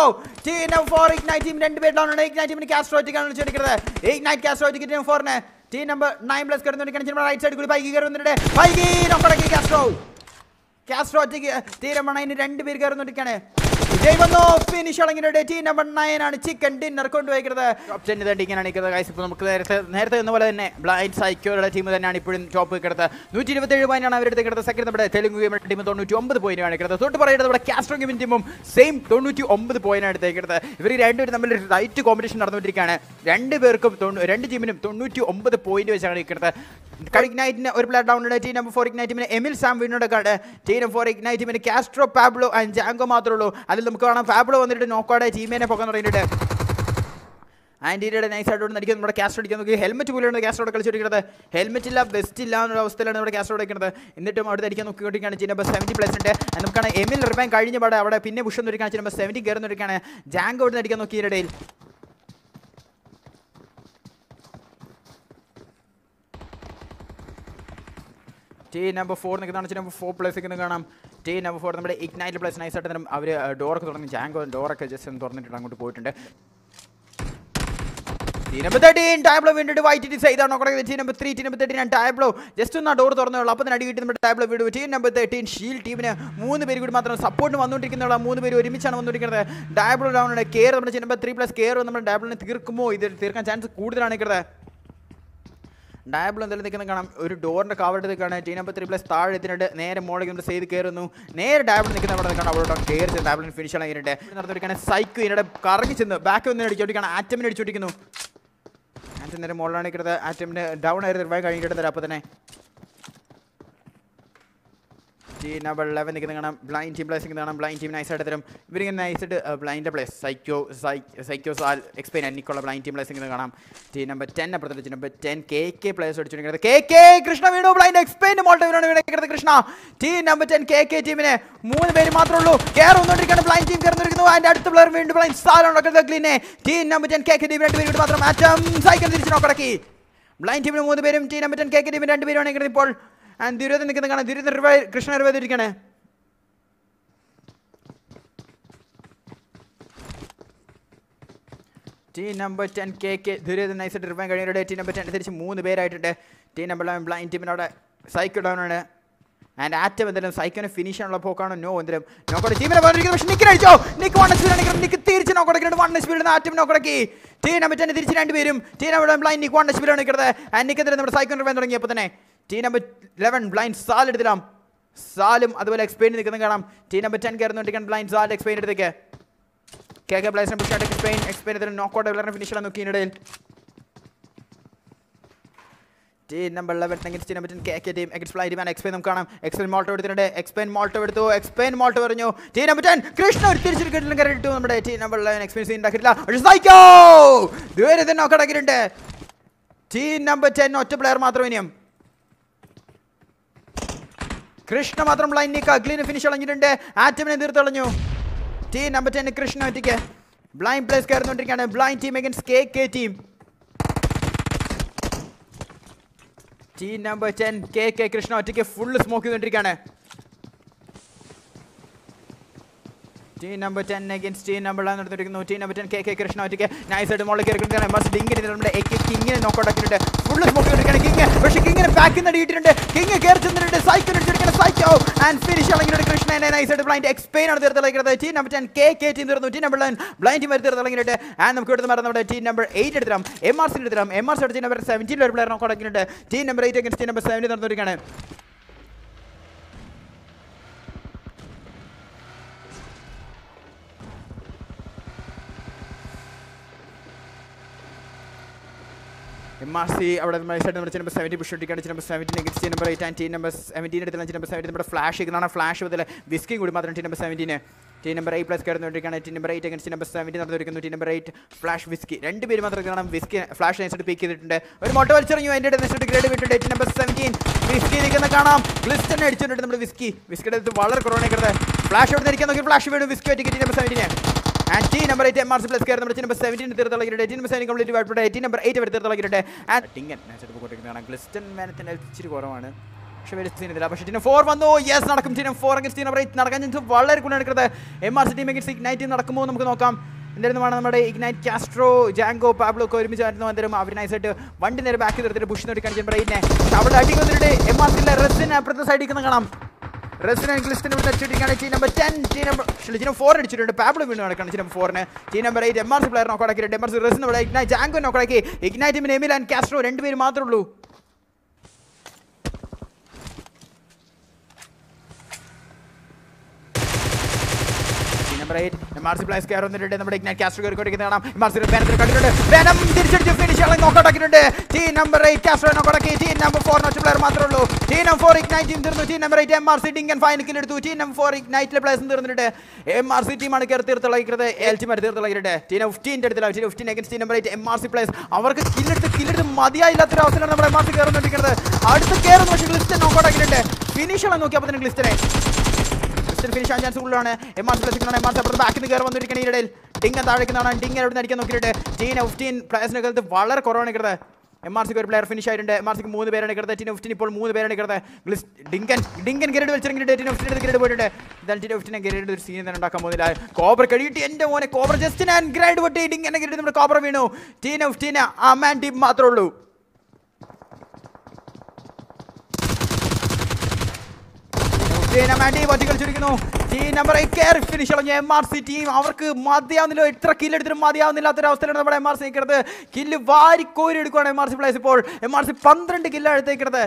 Team number four ignite team രണ്ട് പേര് ഡൗൺ ആണ്. ഇഗ്നൈറ്റ് ടീമിന് കാസ്ട്രോ ഒറ്റയ്ക്കാണ് വിളിച്ചെടുക്കുന്നത്. ഇഗ്നൈറ്റ് കാസ്ട്രോ ഒറ്റയ്ക്ക് ടീം ഫോറിന്. ടീം നമ്പർ നയൻ പ്ലസ് കിടന്നുകൊണ്ടിരിക്കുകയാണ്. ടീം റൈറ്റ് സൈഡിൽ കൂടി ബൈക്ക് കയറുന്നുണ്ട്. ബൈക്ക് നോക്കി കാസ്ട്രോ കാസ്ട്രോ ഒറ്റയ്ക്ക് ടീം നമ്പർ നയൻ രണ്ട് പേര് കയറുന്നൊട്ടിരിക്കുകയാണ്. വിജയ് വന്നു ഫിനിഷ് അടങ്ങിയിട്ടുണ്ട്. ടീം നമ്പർ നയൻ ആണ് ചിക്കൻ ഡിന്നർ കൊണ്ടുപോയിക്കുന്നത്. ടോപ്പ് ടെൻ ഇതായിട്ട് ഇങ്ങനെയാണ് നിൽക്കുന്നത് ഗൈസ്. ഇപ്പോൾ നമുക്ക് നേരത്തെ നേരത്തെ എന്നപോലെ തന്നെ ബ്ലൈൻഡ് സൈക്കോയുടെ ടീം തന്നെയാണ് ഇപ്പോഴും ടോപ്പ് കിടത്തത്. നൂറ്റി ഇരുപത്തേഴ് പോയിന്റാണ് അവരുടെ കിടത്തത്. സെക്കൻഡ് നമ്മുടെ തെലുങ്ക് ഗെയിമിൻ്റെ ടീം തൊണ്ണൂറ്റി ഒമ്പത് പോയിന്റാണ് കിടത്തത്. തൊട്ട് പറയുന്നത് നമ്മുടെ കാസ്ട്രോ ഗെയിമിൻ്റെ ടീമും സെയിം തൊണ്ണൂറ്റി ഒമ്പത് പോയിന്റാണ് എടുത്തേക്കിടത്ത്. ഇവർ രണ്ടുപേരും തമ്മിൽ ഒരു റൈറ്റ് കോമ്പറ്റീഷൻ നടന്നുകൊണ്ടിരിക്കുകയാണ്. രണ്ട് പേർക്കും രണ്ട് ടീമിനും തൊണ്ണൂറ്റി ഒമ്പത് പോയിന്റ് വെച്ചാണ് ഇക്കടുത്ത്. ഇഗ്നൈറ്റിന് ഒരു പ്ലെയർ ഡൗൺ ഉണ്ട്. ടീം നമ്പർ ഫോർ ഇഗ്നൈറ്റ് ടീമിന് എമിൽ സാം വീണോടക്കാണ്. ടീം നമ്പർ ഫോർ ഇഗ്നൈറ്റ് ടീമിന് കാസ്ട്രോ പാബ്ലോ ആൻഡ് ജാങ്കോ മാത്രമേ ഉള്ളൂ. അതിൽ നമുക്ക് കാണാം ഫാബ്ലോ വന്നിട്ട് നോക്കോടെ ടീമിനെ പൊക്കാൻ തുടങ്ങിയിട്ട് ആൻറ്റീരിയുടെ നൈസായിട്ട് നടിക്കും. നമ്മുടെ കാസ്ട്രോ അടിക്കാൻ നോക്കി ഹെൽമെറ്റ് പോലെയാണ് കാസ്ട്രോടെ കളിച്ചിരിക്കുന്നത്. ഹെൽമെറ്റ് ഇല്ല വെസ്റ്റ് ഇല്ല എന്നൊരു അവസ്ഥയിലാണ് നമ്മുടെ കാസ്ട്രോ അടിക്കുന്നത്. എന്നിട്ടും അവിടെ അടിക്കാൻ നോക്കിക്കൊണ്ടിരിക്കുകയാണ്. ടീം നമ്പർ സെവൻറ്റി പ്ലസ് ഉണ്ട്. നമുക്കാണ് എമിൽ റിവൈൻ കഴിഞ്ഞ പാടെ അവിടെ പിന്നെ പുഷ് ഒന്നിരിക്കുകയാണ്. ടീം നമ്പർ സെവൻറ്റി കയറുന്നൊരിക്കുകയാണ്. ജാങ്കോ അവിടെ അടിക്കാൻ നോക്കി ഇടയിൽ. ടീം നമ്പർ ഫോർ നിൽക്കുന്നതാണ്. ടീം നമ്പർ ഫോർ പ്ലസ് നിൽക്കുന്നത് കാണാം. ടീം നമ്പർ ഫോർ നമ്മുടെ ഇഗ്നൈറ്റ് പ്ലസ് നൈസായിട്ട് അവർ ഡോറൊക്കെ തുറന്ന് ജാങ്കോ ഡോറൊക്കെ ജസ്റ്റ് ഒന്ന് തുറന്നിട്ടുണ്ട്. അങ്ങോട്ട് പോയിട്ടുണ്ട്. Team number thirteen, Diablo win to divide it. Say that not team number three, team number thirteen, and Diablo just to not door the lap and added the Diablo video. Team number thirteen, Shield team, Moon very good matter support one taking the Moon very image and one to get the Diablo down and a care of number three plus care on the Diablo and Tirkumo. Either Tirkan chance good than another. Diablo and they can a door and cover to the gun, team number three plus star, near morning to say the care no near Diablo and they can cover on cares and Diablo and finish on it. Another kind of psycho in a carriage in the back of the attempt to take no. And then more like the attempt down either way, I get the Rapatane. Team number eleven, they can blind team blessing them, blind team nice at them. Very nice at blind place. Psycho, Psycho, explain and Nicola blind team blessing the Ganam. Team number ten, number ten, K K players are doing the K K, Krishna, we do blind, explain the Malta Krishna. Team number ten, K K team in a moon very matro, Karo, not a blind team, Kerno, and that's the blur wind blind star on the Gline. Team number ten, K K team, and we do the match, Psycho, this is Nokaraki. Blind team, team number ten, K K team, and we don't agree Paul. And the other thing is that the other Krishna is going to T number ten K K. The other nice drive going to T number ten. There is a moon bear right T number eleven blind team not a cycle down on it. And at the end, cycle finish and Lapokano. No, there no got a team. Nick one is Nick Tirch and got one is built at him. No got a key. T number ten is and beat him. T number blind Nick one is built together and Nick and the cycle remembering up the neck. Team number eleven blind solid them. Salim other will explain the Ganam. Team number ten Garden taken blind solid explained the K. K K blind number shot explain explained the knockout and finish on the Kinadale. Team number eleven against team number ten K K team against fly team and explain them Kanam. Explain Malta with the day, explain Malta with explain Malta with you. Team number ten Krishna, team number eleven experience in Dakila. Psycho! Do it the knockout again. Team number ten not to player Matrovinium. Krishna Matram line Nika, clean finish on your day. Atom and Dirtolano. T number ten Krishna ticket. Blind place Karnotic and a blind team against K K team. T number ten K K Krishna ticket full smoke in the Tricana. T number ten against T number one of the Tricano. T number ten K K Krishna ticket. Nice at the molecular and I must ding it in the A K King and Nokota Kirita. Full smoke in the King, but she King and back in the D T King Kerchan and Psycho. Psycho and finish on the Krishna and I said blind explain on the like the team number ten K K team the team number nine blind team at the like it and the good number team number eight at them M R C at them M R C team number seventeen player not connected team number eight against team number seventeen on the kind of Marcy, out of my set number seventy, push ticket number seventeen against number eight and team number seventeen at the number seventeen, but a flash, a flash with a whiskey good mother team number seventeen. Team number eight plus current number eight against number seventeen, other team number eight, flash whiskey. Rent to be mother whiskey, flash nice to pick it today. But motor, you ended the great number seventeen, whiskey in the Kanam, Glisten edition number whiskey, whiskey at the Waller Corona, flash out the Rikan, flash with whiskey ticket number seventeen. And T number eight, M R C plus care number number seventeen, third like it, number seventeen complete divided by eighteen, number eight, third like it, and Ting and Glisten Manathan El Chirigorana. She will see the Rabashitina four one though, yes, not a continuum four against number eight, Nargan to Valer Kunaka, M R C team against Ignite, Nakamunam Kunokam, and then the one number Ignite Castro, Django, Pablo Korimija, and the Mavinized, one in their back to the Bush Nordic and Brain. Double attacking on the day, M R C Resin and Protoside Kanam. Resident Glisten with the Chitty number ten, T number four, and Children Pablo will not continue four. T number eight, Marcy Player, Nokoraki, Demerson, Resident of Ignite, Django Nokoraki, Ignite him in Emil and Castro, and Rentville Mather Blue. Right, the Marcy Player Scare on the Red number Ignite Castro, Marcy Panther, Venom, Dirty finish, and Nokoraki, T number eight, Castro, Nokoraki, T number four, Nochi Player Mather Blue. Team number four Ignite in the team number eight M R C team and find killer two team number four Ignite le place in the M R C team and get third like the ultimate third like the team of fifteen third like fifteen against team number eight M R C place. Our killer the killer the Madia illa third house number M R C care on the ticket. Add the care on the list and knockout again. Finish on the Kapan list today. Still finish on chance to learn M R C place on M R C back in the care on the ticket. Ding and Tarikan and Ding out the Nikan. Team of fifteen players the Waller Corona. M R C ഒരു player finish ആയിട്ടുണ്ട്. M R C ക്ക് മൂന്ന് പേരാണ് കിടന്നത്. ടിനോഫ്റ്റിൻ ഇപ്പോൾ മൂന്ന് പേരാണ് കിടന്നത്. ഡിങ്കൻ ഡിങ്കൻ ഗ്രേഡ് വെച്ചിട്ടുണ്ട്. ടിനോഫ്റ്റിൻ എടുത്ത് ഗ്രേഡ് പോയിട്ടുണ്ട്. എന്തായാലും ടിനോഫ്റ്റിനെ ഗ്രേഡ് ഒരു സീൻ തന്നെ ഉണ്ടാക്കാൻ പോകുന്നില്ല. കോബ്ര കഴിയിട്ട് എൻ്റെ മോനെ കോബ്ര ജസ്റ്റിൻ ആൻഡ് ഗ്രേഡ് വെട്ടി ഡിങ്കനെ ഗ്രേഡ് നമ്മുടെ കോബ്ര വീണു. ടിനോഫ്റ്റിന് ആ മാൻ ടീം മാത്രമേ ഉള്ളൂ. അവർക്ക് മതിയാവുന്നില്ല, എത്ര കില്ലെടുത്തിട്ടും മതിയാവുന്നില്ലാത്തൊരു അവസ്ഥയിലാണ് നമ്മുടെ എം ആർ സി നിൽക്കുന്നത്. കില്ല് വാരിക്കോരി എടുക്കുകയാണ് എം ആർ സി പ്ലേസ്. ഇപ്പോൾ എം ആർ സി പന്ത്രണ്ട് കില്ലാണ് എടുത്തേക്കുന്നത്.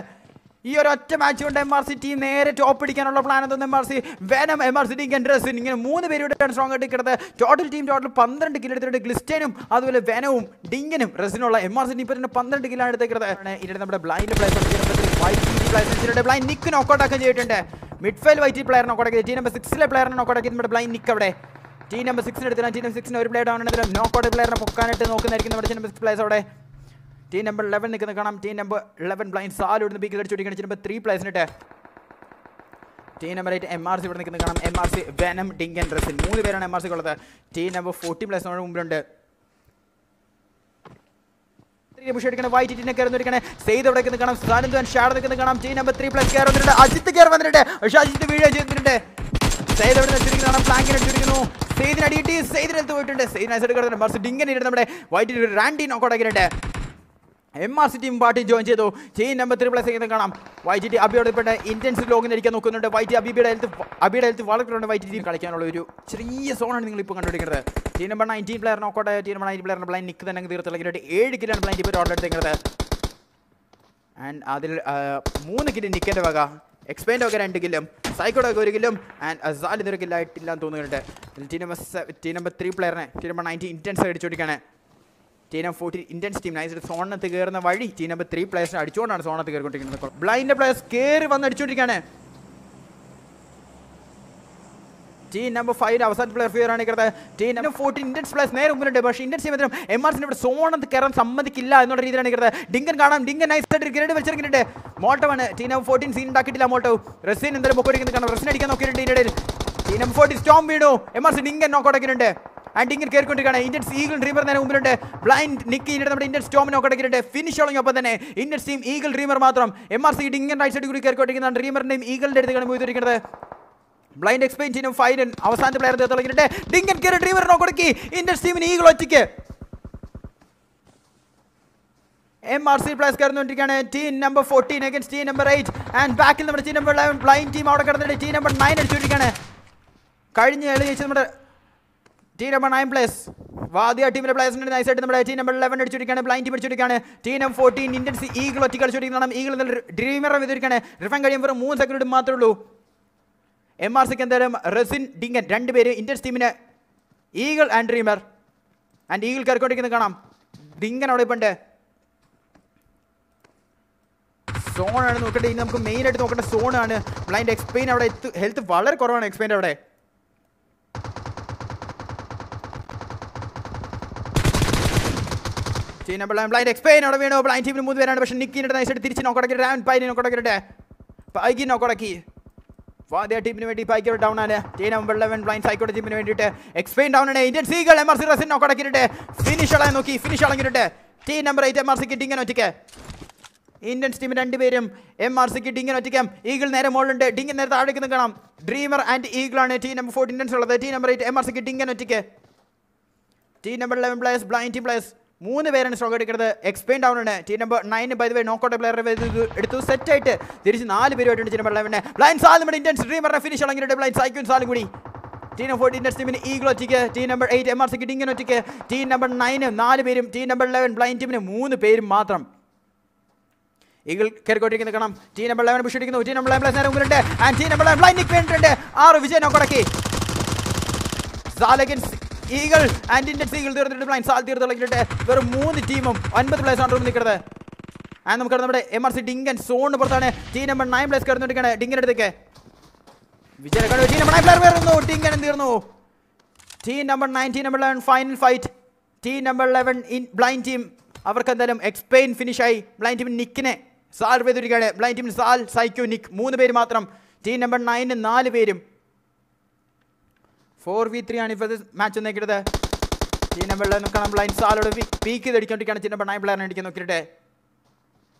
ഈ ഒരു ഒറ്റ മാച്ച് കൊണ്ട് എം ആർ സി ടീം നേരെ ടോപ്പ് പിടിക്കാനുള്ള പ്ലാൻ എന്തോന്ന് M R C Venom M R C team എൻട്രസ് ഇങ്ങനെ മൂന്ന് പേരുടെ സ്ട്രോങ് ആയിട്ട് കിടന്നത്. ടോട്ടൽ ടീം ടോട്ടൽ പന്ത്രണ്ട് കില്ലെടുത്തിട്ട് ഗ്ലിസ്റ്റനും അതുപോലെ വെനവും ഡിങ്ങനും റെസിനുള്ള എം ആർ സി ടീം ഇപ്പം പന്ത്രണ്ട് കില്ലാണ് എടുത്തേക്കുന്നത്. ഇവിടെ നമ്മുടെ ബ്ലൈൻഡ് പ്ലേസ് ബ്ലൈൻഡ് നിക്ക് നോക്കൗട്ടൊക്കെ ചെയ്തിട്ടുണ്ട്. മിഡ്ഫീൽഡ് വൈറ്റ് പ്ലെയർ നോക്കോട്ടെ, ടീം നമ്പർ സിക്സിലെ പ്ലെയറിനെ നോക്കോട്ടെ. നമ്മുടെ ബ്ലൈൻഡ് നിക്ക് അവിടെ ടീം നമ്പർ സിക്സിന് എടുത്തില്ല. ടീം നമ്പർ സിക്സിന് ഒരു പ്ലെയർ ഡൗൺ ആണെങ്കിലും നോക്കോട്ടെ പ്ലെയറിനെ പൊക്കാനായിട്ട് നോക്കുന്നതായിരിക്കും നമ്മുടെ ടീം നമ്പർ സിക്സ് പ്ലെയർസ് അവിടെ. ടീം നമ്പർ ഇലവൻ നിൽക്കുന്നത് കാണാം. ടീം നമ്പർ ഇലവൻ ബ്ലൈൻഡ് സാലു ഇടുന്ന ബിഗ് അടിച്ചുകൊണ്ടിരിക്കുകയാണ്. ടീം നമ്പർ ത്രീ പ്ലെയർസിനിട്ട് team number eight M R C ഇവിടെ നിൽക്കുന്നത് കാണാം. M R C Venom Dinkan Resin മൂന്ന് പേരാണ് എം ആർ സിക്ക് ഉള്ളത്. ടീം നമ്പർ ഫോർട്ടി പ്ലെയർസിനോട് മുമ്പിലുണ്ട്. അജിത്ത് കയറി വന്നിട്ടുണ്ട്, പക്ഷേ അജിത്ത് വീഴ ചെയ്തിട്ടുണ്ട്. M R C team party join ചെയ്തു. ടീം നമ്പർ ത്രീ പ്ലസ് ചെയ്യുന്നത് കാണാം. വൈറ്റിറ്റി അബിയോടൊപ്പം ഇന്റൻസ് ലോഗിൽ നിൽക്കാൻ നോക്കുന്നുണ്ട്. വൈറ്റി അബിയുടെ ഹെൽത്ത് അബിയുടെ ഹെൽത്ത് വളർത്തുന്നുണ്ട്. വൈറ്റി ടീം കളിക്കാനുള്ള ഒരു ചെറിയ സോണാണ് നിങ്ങൾ ഇപ്പോൾ കണ്ടുപിടിക്കുന്നത്. ടീം നമ്പർ നയൻറ്റീൻ പ്ലെയർ നോക്കോട്ടെ. Team number nineteen player blind നിൽക്ക് തന്നെ തീർത്തുള്ളത്. ഏഴ് കിലാണ് ബ്ലൈൻഡ് ഇപ്പോൾ ഓർഡർ എടുത്തേക്കുന്നത്. ആൻഡ് അതിൽ മൂന്ന് കില് നിൽക്കേണ്ട വക, എക്സ്പെൻഡ് ഒക്കെ രണ്ട് കില്ലും സൈക്കോടെ ഒക്കെ ഒരു കില്ലും ആൻഡ് അസാൽ ഇതൊരു കില്ലായിട്ടില്ലാന്ന് തോന്നുന്നുണ്ട്. Team number team number three പ്ലെയറിനെ ടീം നമ്പർ നയൻറ്റീൻ ഇന്റൻസ് അടിച്ചുകൊണ്ടിരിക്കുകയാണ്. Team number forty intense team nice സോണത്ത് കയറുന്ന വഴി ടീം നമ്പർ ത്രീ പ്ലേയേഴ്സിനെ അടിച്ചുകൊണ്ടാണ് സോണത്ത് കയറിക്കൊണ്ടിരിക്കുന്നത്. ബ്ലൈൻഡ് പ്ലേയേഴ്സ് കയറി വന്ന് അടിച്ചുകൊണ്ടിരിക്കുകയാണ്. ടീം നമ്പർ ഫൈവിൻ്റെ അവസാന പ്ലെയർ ഫിയറാണ് കിടന്നത്. Team number forty intense players നേരെ മുമ്പിലുണ്ട്, പക്ഷേ ഇന്റൻസ് ടീം എം ആർ സിന് ഇവിടെ സോണത്ത് കയറാൻ സമ്മതിക്കില്ല എന്നുള്ള രീതിയിലാണ് കിടന്നത്. ഡിങ്കൻ കാണാം, ഡിങ്കൻ നൈസ് ആയിട്ട് ഗ്രേഡ് വെച്ചിട്ടുണ്ട്. മോട്ടോവാണ് ടീം നമ്പർ ഫോർട്ടീൻ സീൻ ഉണ്ടാക്കിയിട്ടില്ല. മോട്ടോ റസിൻ എന്തായാലും പൊക്കോടിക്കുന്നത് കാണാം. റസിൻ അടിക്കാൻ നോക്കിയിട്ടുണ്ട്. ഇതിനിടയിൽ ടീം നമ്പർ ഫോർട്ടി സ്റ്റോം വീണു. എം ആർ സി ഡിങ്കൻ നോക്കോടക്കിയിട്ടുണ്ട്. ആൻഡിങ്ങനെ കയറിക്കൊണ്ടിരിക്കുകയാണ്. ഇന്ത്യൻസ് ഈഗിൾ ഡ്രീമർ നേരെ മുമ്പിലുണ്ട്. ബ്ലൈൻഡ് നിക്ക് ഇവിടെ നമ്മുടെ ഇന്ത്യൻ സ്റ്റോമിനെ നോക്കിയിട്ടുണ്ട്. ഫിനിഷ് ആണെങ്കിൽ ഒപ്പം തന്നെ ഇന്ത്യൻ ടീം ഈഗിൾ ഡ്രീമർ മാത്രം. M R C Dinkan right സൈഡിൽ കൂടി കയറിക്കൊണ്ടിരിക്കുന്നതാണ്. ഡ്രീമറിൻ്റെയും ഈഗിളിൻ്റെ അടുത്താണ് പോയിരിക്കുന്നത്. ബ്ലൈൻഡ് എക്സ്പെൻസിനും ഫൈനൽ അവസാനത്തെ പ്ലെയർ തുടങ്ങിയിട്ടുണ്ട്. ഡിങ്കൻ കയറി ഡ്രീമറിനെ കൊടുക്കി ഇന്ത്യൻ ടീമിന് ഈഗിൾ ഒറ്റയ്ക്ക്. എം ആർ സി പ്ലേസ് കയറുന്നുകൊണ്ടിരിക്കുകയാണ്. Team number fourteen against team number eight and ബാക്കിൽ നമ്മുടെ team number eleven blind team അവിടെ കിടന്നിട്ട് ടീം നമ്പർ നയൻ അടിച്ചുകൊണ്ടിരിക്കുകയാണ്. കഴിഞ്ഞ കളി ജയിച്ചത് നമ്മുടെ ടീം നമ്പർ നയൻ പ്ലേസ് വാദിയ ടീമിലെ പ്ലേസിൻ്റെ നൈസായിട്ട് നമ്മുടെ ടീം നമ്പർ ഇലവൻ അടിച്ചിരിക്കുകയാണ്. ബ്ലൈൻഡ് ടീം അടിച്ചിരിക്കുകയാണ്. Team number fourteen intense eagle ഒറ്റ കളിച്ചിരിക്കുന്നതാണ്. ഈഗിൾ ഡ്രീമറെ വിതിരിക്കുകയാണ്. റിഫൻ കഴിയുമ്പോൾ മൂന്ന് സെക്കൻഡ് മാത്രമേ ഉള്ളൂ. എം ആർ സിക്ക് എന്തായാലും റസിൻ ഡിങ്കൻ രണ്ടുപേര് ഇന്റൻസ് ടീമിന് eagle and dreamer and eagle കയറിക്കൊണ്ടിരിക്കുന്നത് കാണാം. ഡിങ്കൻ അവിടെ ഇപ്പം ഉണ്ട്. സോണാണ് നോക്കേണ്ടത്. ഇനി നമുക്ക് മെയിനായിട്ട് നോക്കേണ്ട സോണാണ്. ബ്ലൈൻഡ് എക്സ്പെയിൻ അവിടെ ഹെൽത്ത് വളരെ കുറവാണ്. എക്സ്പെയിൻ അവിടെ ടീം നമ്പർ ബ്ലൈൻഡ് എക്സ്പെയിൻ അവിടെ വീണോ. ബ്ലൈൻഡ് ടീമിന് മൂന്ന് പേരാണ്, പക്ഷേ നിക്കിൻ്റെ നൈസ് എടുത്ത് തിരിച്ച് നോക്കടക്കി ആൻഡ് പൈനെ നോക്കടക്കിട്ടെ പൈകി നോക്കടക്കി വാദ്യ ടീമിന് വേണ്ടി പൈക്ക് അവിടെ ഡൗൺ ആണ്. Team number eleven blind psycho ടീമിന് വേണ്ടിയിട്ട് എക്സ്പെയിൻ ഡൗൺ ആണ്. Indian seagull M R C റസിൻ നോക്കടക്കിട്ടെ ഫിനിഷ് അളയാൻ നോക്കി ഫിനിഷ് അളങ്ങിട്ടെ team number eight M R C കിട്ടിങ്ങനെ ഒറ്റയ്ക്ക്. ഇന്ത്യൻസ് ടീമിന് രണ്ടുപേരും എം ആർ സിക്ക് ഡിങ്ങനെ ഒറ്റയ്ക്കാം. ഈഗിൾ നേരെ മോളുണ്ട്. ഡിങ്ങൻ നേരെ താഴേക്ക് കാണാം. ഡ്രീമർ ആൻഡ് ഈഗിളാണ് ടീം നമ്പർ ഫോർട്ടീൻ ഇന്ത്യൻസ് ഉള്ളത്. Team number eight M R സിക്ക് ഡിങ്ങനെ ഒറ്റയ്ക്ക്. Team number eleven plays blind team plays മൂന്ന് പേരാണ് സ്ട്രോങ് എടുക്കുന്നത്. എക്സ്പെയിൻ ഡൗൺ ആണ്. Team number nine by the way knockout പ്ലെയറുടെ എടുത്തു സെറ്റായിട്ട് തിരിച്ച് നാല് പേരുമായിട്ടുണ്ട്. ടീം നമ്പർ ഇലവൻ ബ്ലൈൻഡ് സാൽ നമ്മുടെ ഇന്ത്യൻസ് ഡ്രീമറിനെ ഫിനിഷ് അളങ്ങിയിട്ട് ബ്ലൈൻഡ് സൈക്കും സാലും കൂടി ടീം നമ്പർ ഫോർട്ടീൻ ഇന്ത്യൻസ് ടീമിന് ഈഗിൾ ഒറ്റയ്ക്ക്. Team number eight M R സിക്ക് ഡിങ്ങനെ ഒറ്റയ്ക്ക്. ടീം നമ്പർ നയന് നാല് പേരും ടീം നമ്പർ ഇലവൻ ബ്ലൈൻഡ് ടീമിന് മൂന്ന് പേരും മാത്രം. ഈഗിൾ കയറിക്കൊണ്ടിരിക്കുന്നത് കാണാം. ടീം നമ്പർ ഇലവൻ പുഷ് അടിക്കുന്നു. ടീം നമ്പർ ഇലവൻ പ്ലസ് നേരെ മുമ്പിലുണ്ട്. And team number eleven blind നിക്ക് വേണ്ടിയിട്ടുണ്ട്. ആറ് വിജയ് നോക്കടക്കി ഈഗിൾ ആൻഡ് ഇന്റൻസ് ഈഗിൾ തീർത്തിട്ട് ബ്ലൈൻഡ് സാൽ തീർത്തിട്ട് വെറും മൂന്ന് ടീമും ഒൻപത് പ്ലേസ് ആണ് റൂമിൽ നിൽക്കുന്നത്. ആൻഡ് നമുക്ക് നമ്മുടെ എം ആർ സി ഡിങ്കൻ സോണിന് പുറത്താണ്. ടീം നമ്പർ നയൻ പ്ലേസ് കയറുന്നോണ്ടിരിക്കുകയാണ്. ഡിങ്കൻ അടുത്തേക്ക് വിജയ ടീം നമ്പർ നയൻ പ്ലെയർ വരുന്നു. ഡിങ്കൻ തീർന്നു. Team number nine team number eleven final fight. Team number eleven blind team അവർക്ക് എന്തായാലും എക്സ്പെയിൻ ഫിനിഷായി. ബ്ലൈൻഡ് ടീമിന് നിക്കിനെ സാൽ വേദിരിക്കുകയാണ്. ബ്ലൈൻഡ് ടീമിന് സാൽ സൈക്കോ നിക്ക് മൂന്ന് പേര് മാത്രം. ടീം നമ്പർ നയന് നാല് പേരും. ഫോർ വി ത്രീ ആണ് ഇപ്പോൾ മാച്ച് വന്നേക്കിട്ടത്. ടീം നമ്പർ ഇലവൻ നോക്കണം ബ്ലൈൻഡ് സാലോട് പീക്ക് അടിച്ചോണ്ടിരിക്കുകയാണ്. ടീം നമ്പർ നയൻ പ്ലെയറിനെ അടിക്കാൻ നോക്കിയിട്ട്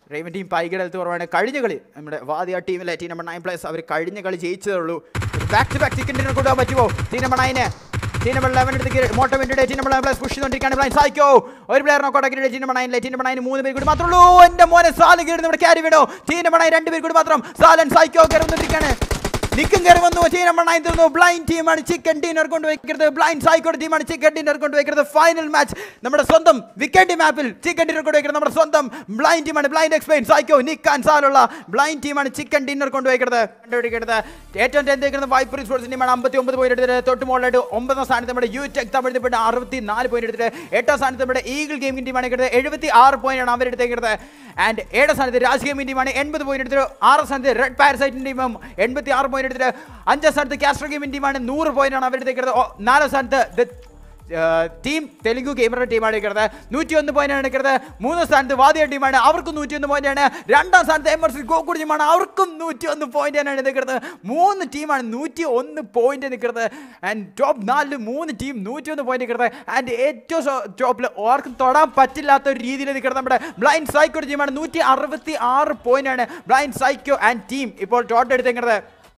Raven team Paiger Alto or Cardiacal. I mean, Vadia team Latin number nine plus our Cardinal J. Back to back chicken dinner good over to team number nine. Team number eleven to the motor window, team number eleven plus pushing on the kind of blind psycho. Or player no contact number nine, Latin number nine, Moon, good Matrulu, and the one is solid in the carry window. Team number nine and the good Matram, silent psycho, get on the chicken. Nikan Garavano team number nine, the blind team and chicken dinner going to get the blind psycho team and chicken dinner going to get the final match. Number Sondam, wicket team apple, chicken dinner going to get number Sondam, blind team and blind explain psycho, Nick and Salola, blind team and chicken dinner going to get the eight and ten. They get the five points for the name and Ambatio pointed to the Totumol to Omba Santa, you check the Arvati, nine pointed to the Eta Santa, Eagle Gaming team and eight with the R point and Amber take it and Eta Santa, the Raj Gaming team and end with the point to R Santa, the Red Parasite team, end with the R point. Anjasant the Castro game in demand and Nur point on a very Narasanta the team Telugu gamer team at the Nuti on the point and Muno Sand the Vadia demand, our Kunuti on the point and Randa Santa Emerson Goku demand, our Kunuti on the point and the Moon team and Nuti on the point and top Nal Moon team Nuti on the point and eight top or Tora Patilla Ridi the blind psycho demand Nuti Arvati R point and blind psycho and team. It was dotted.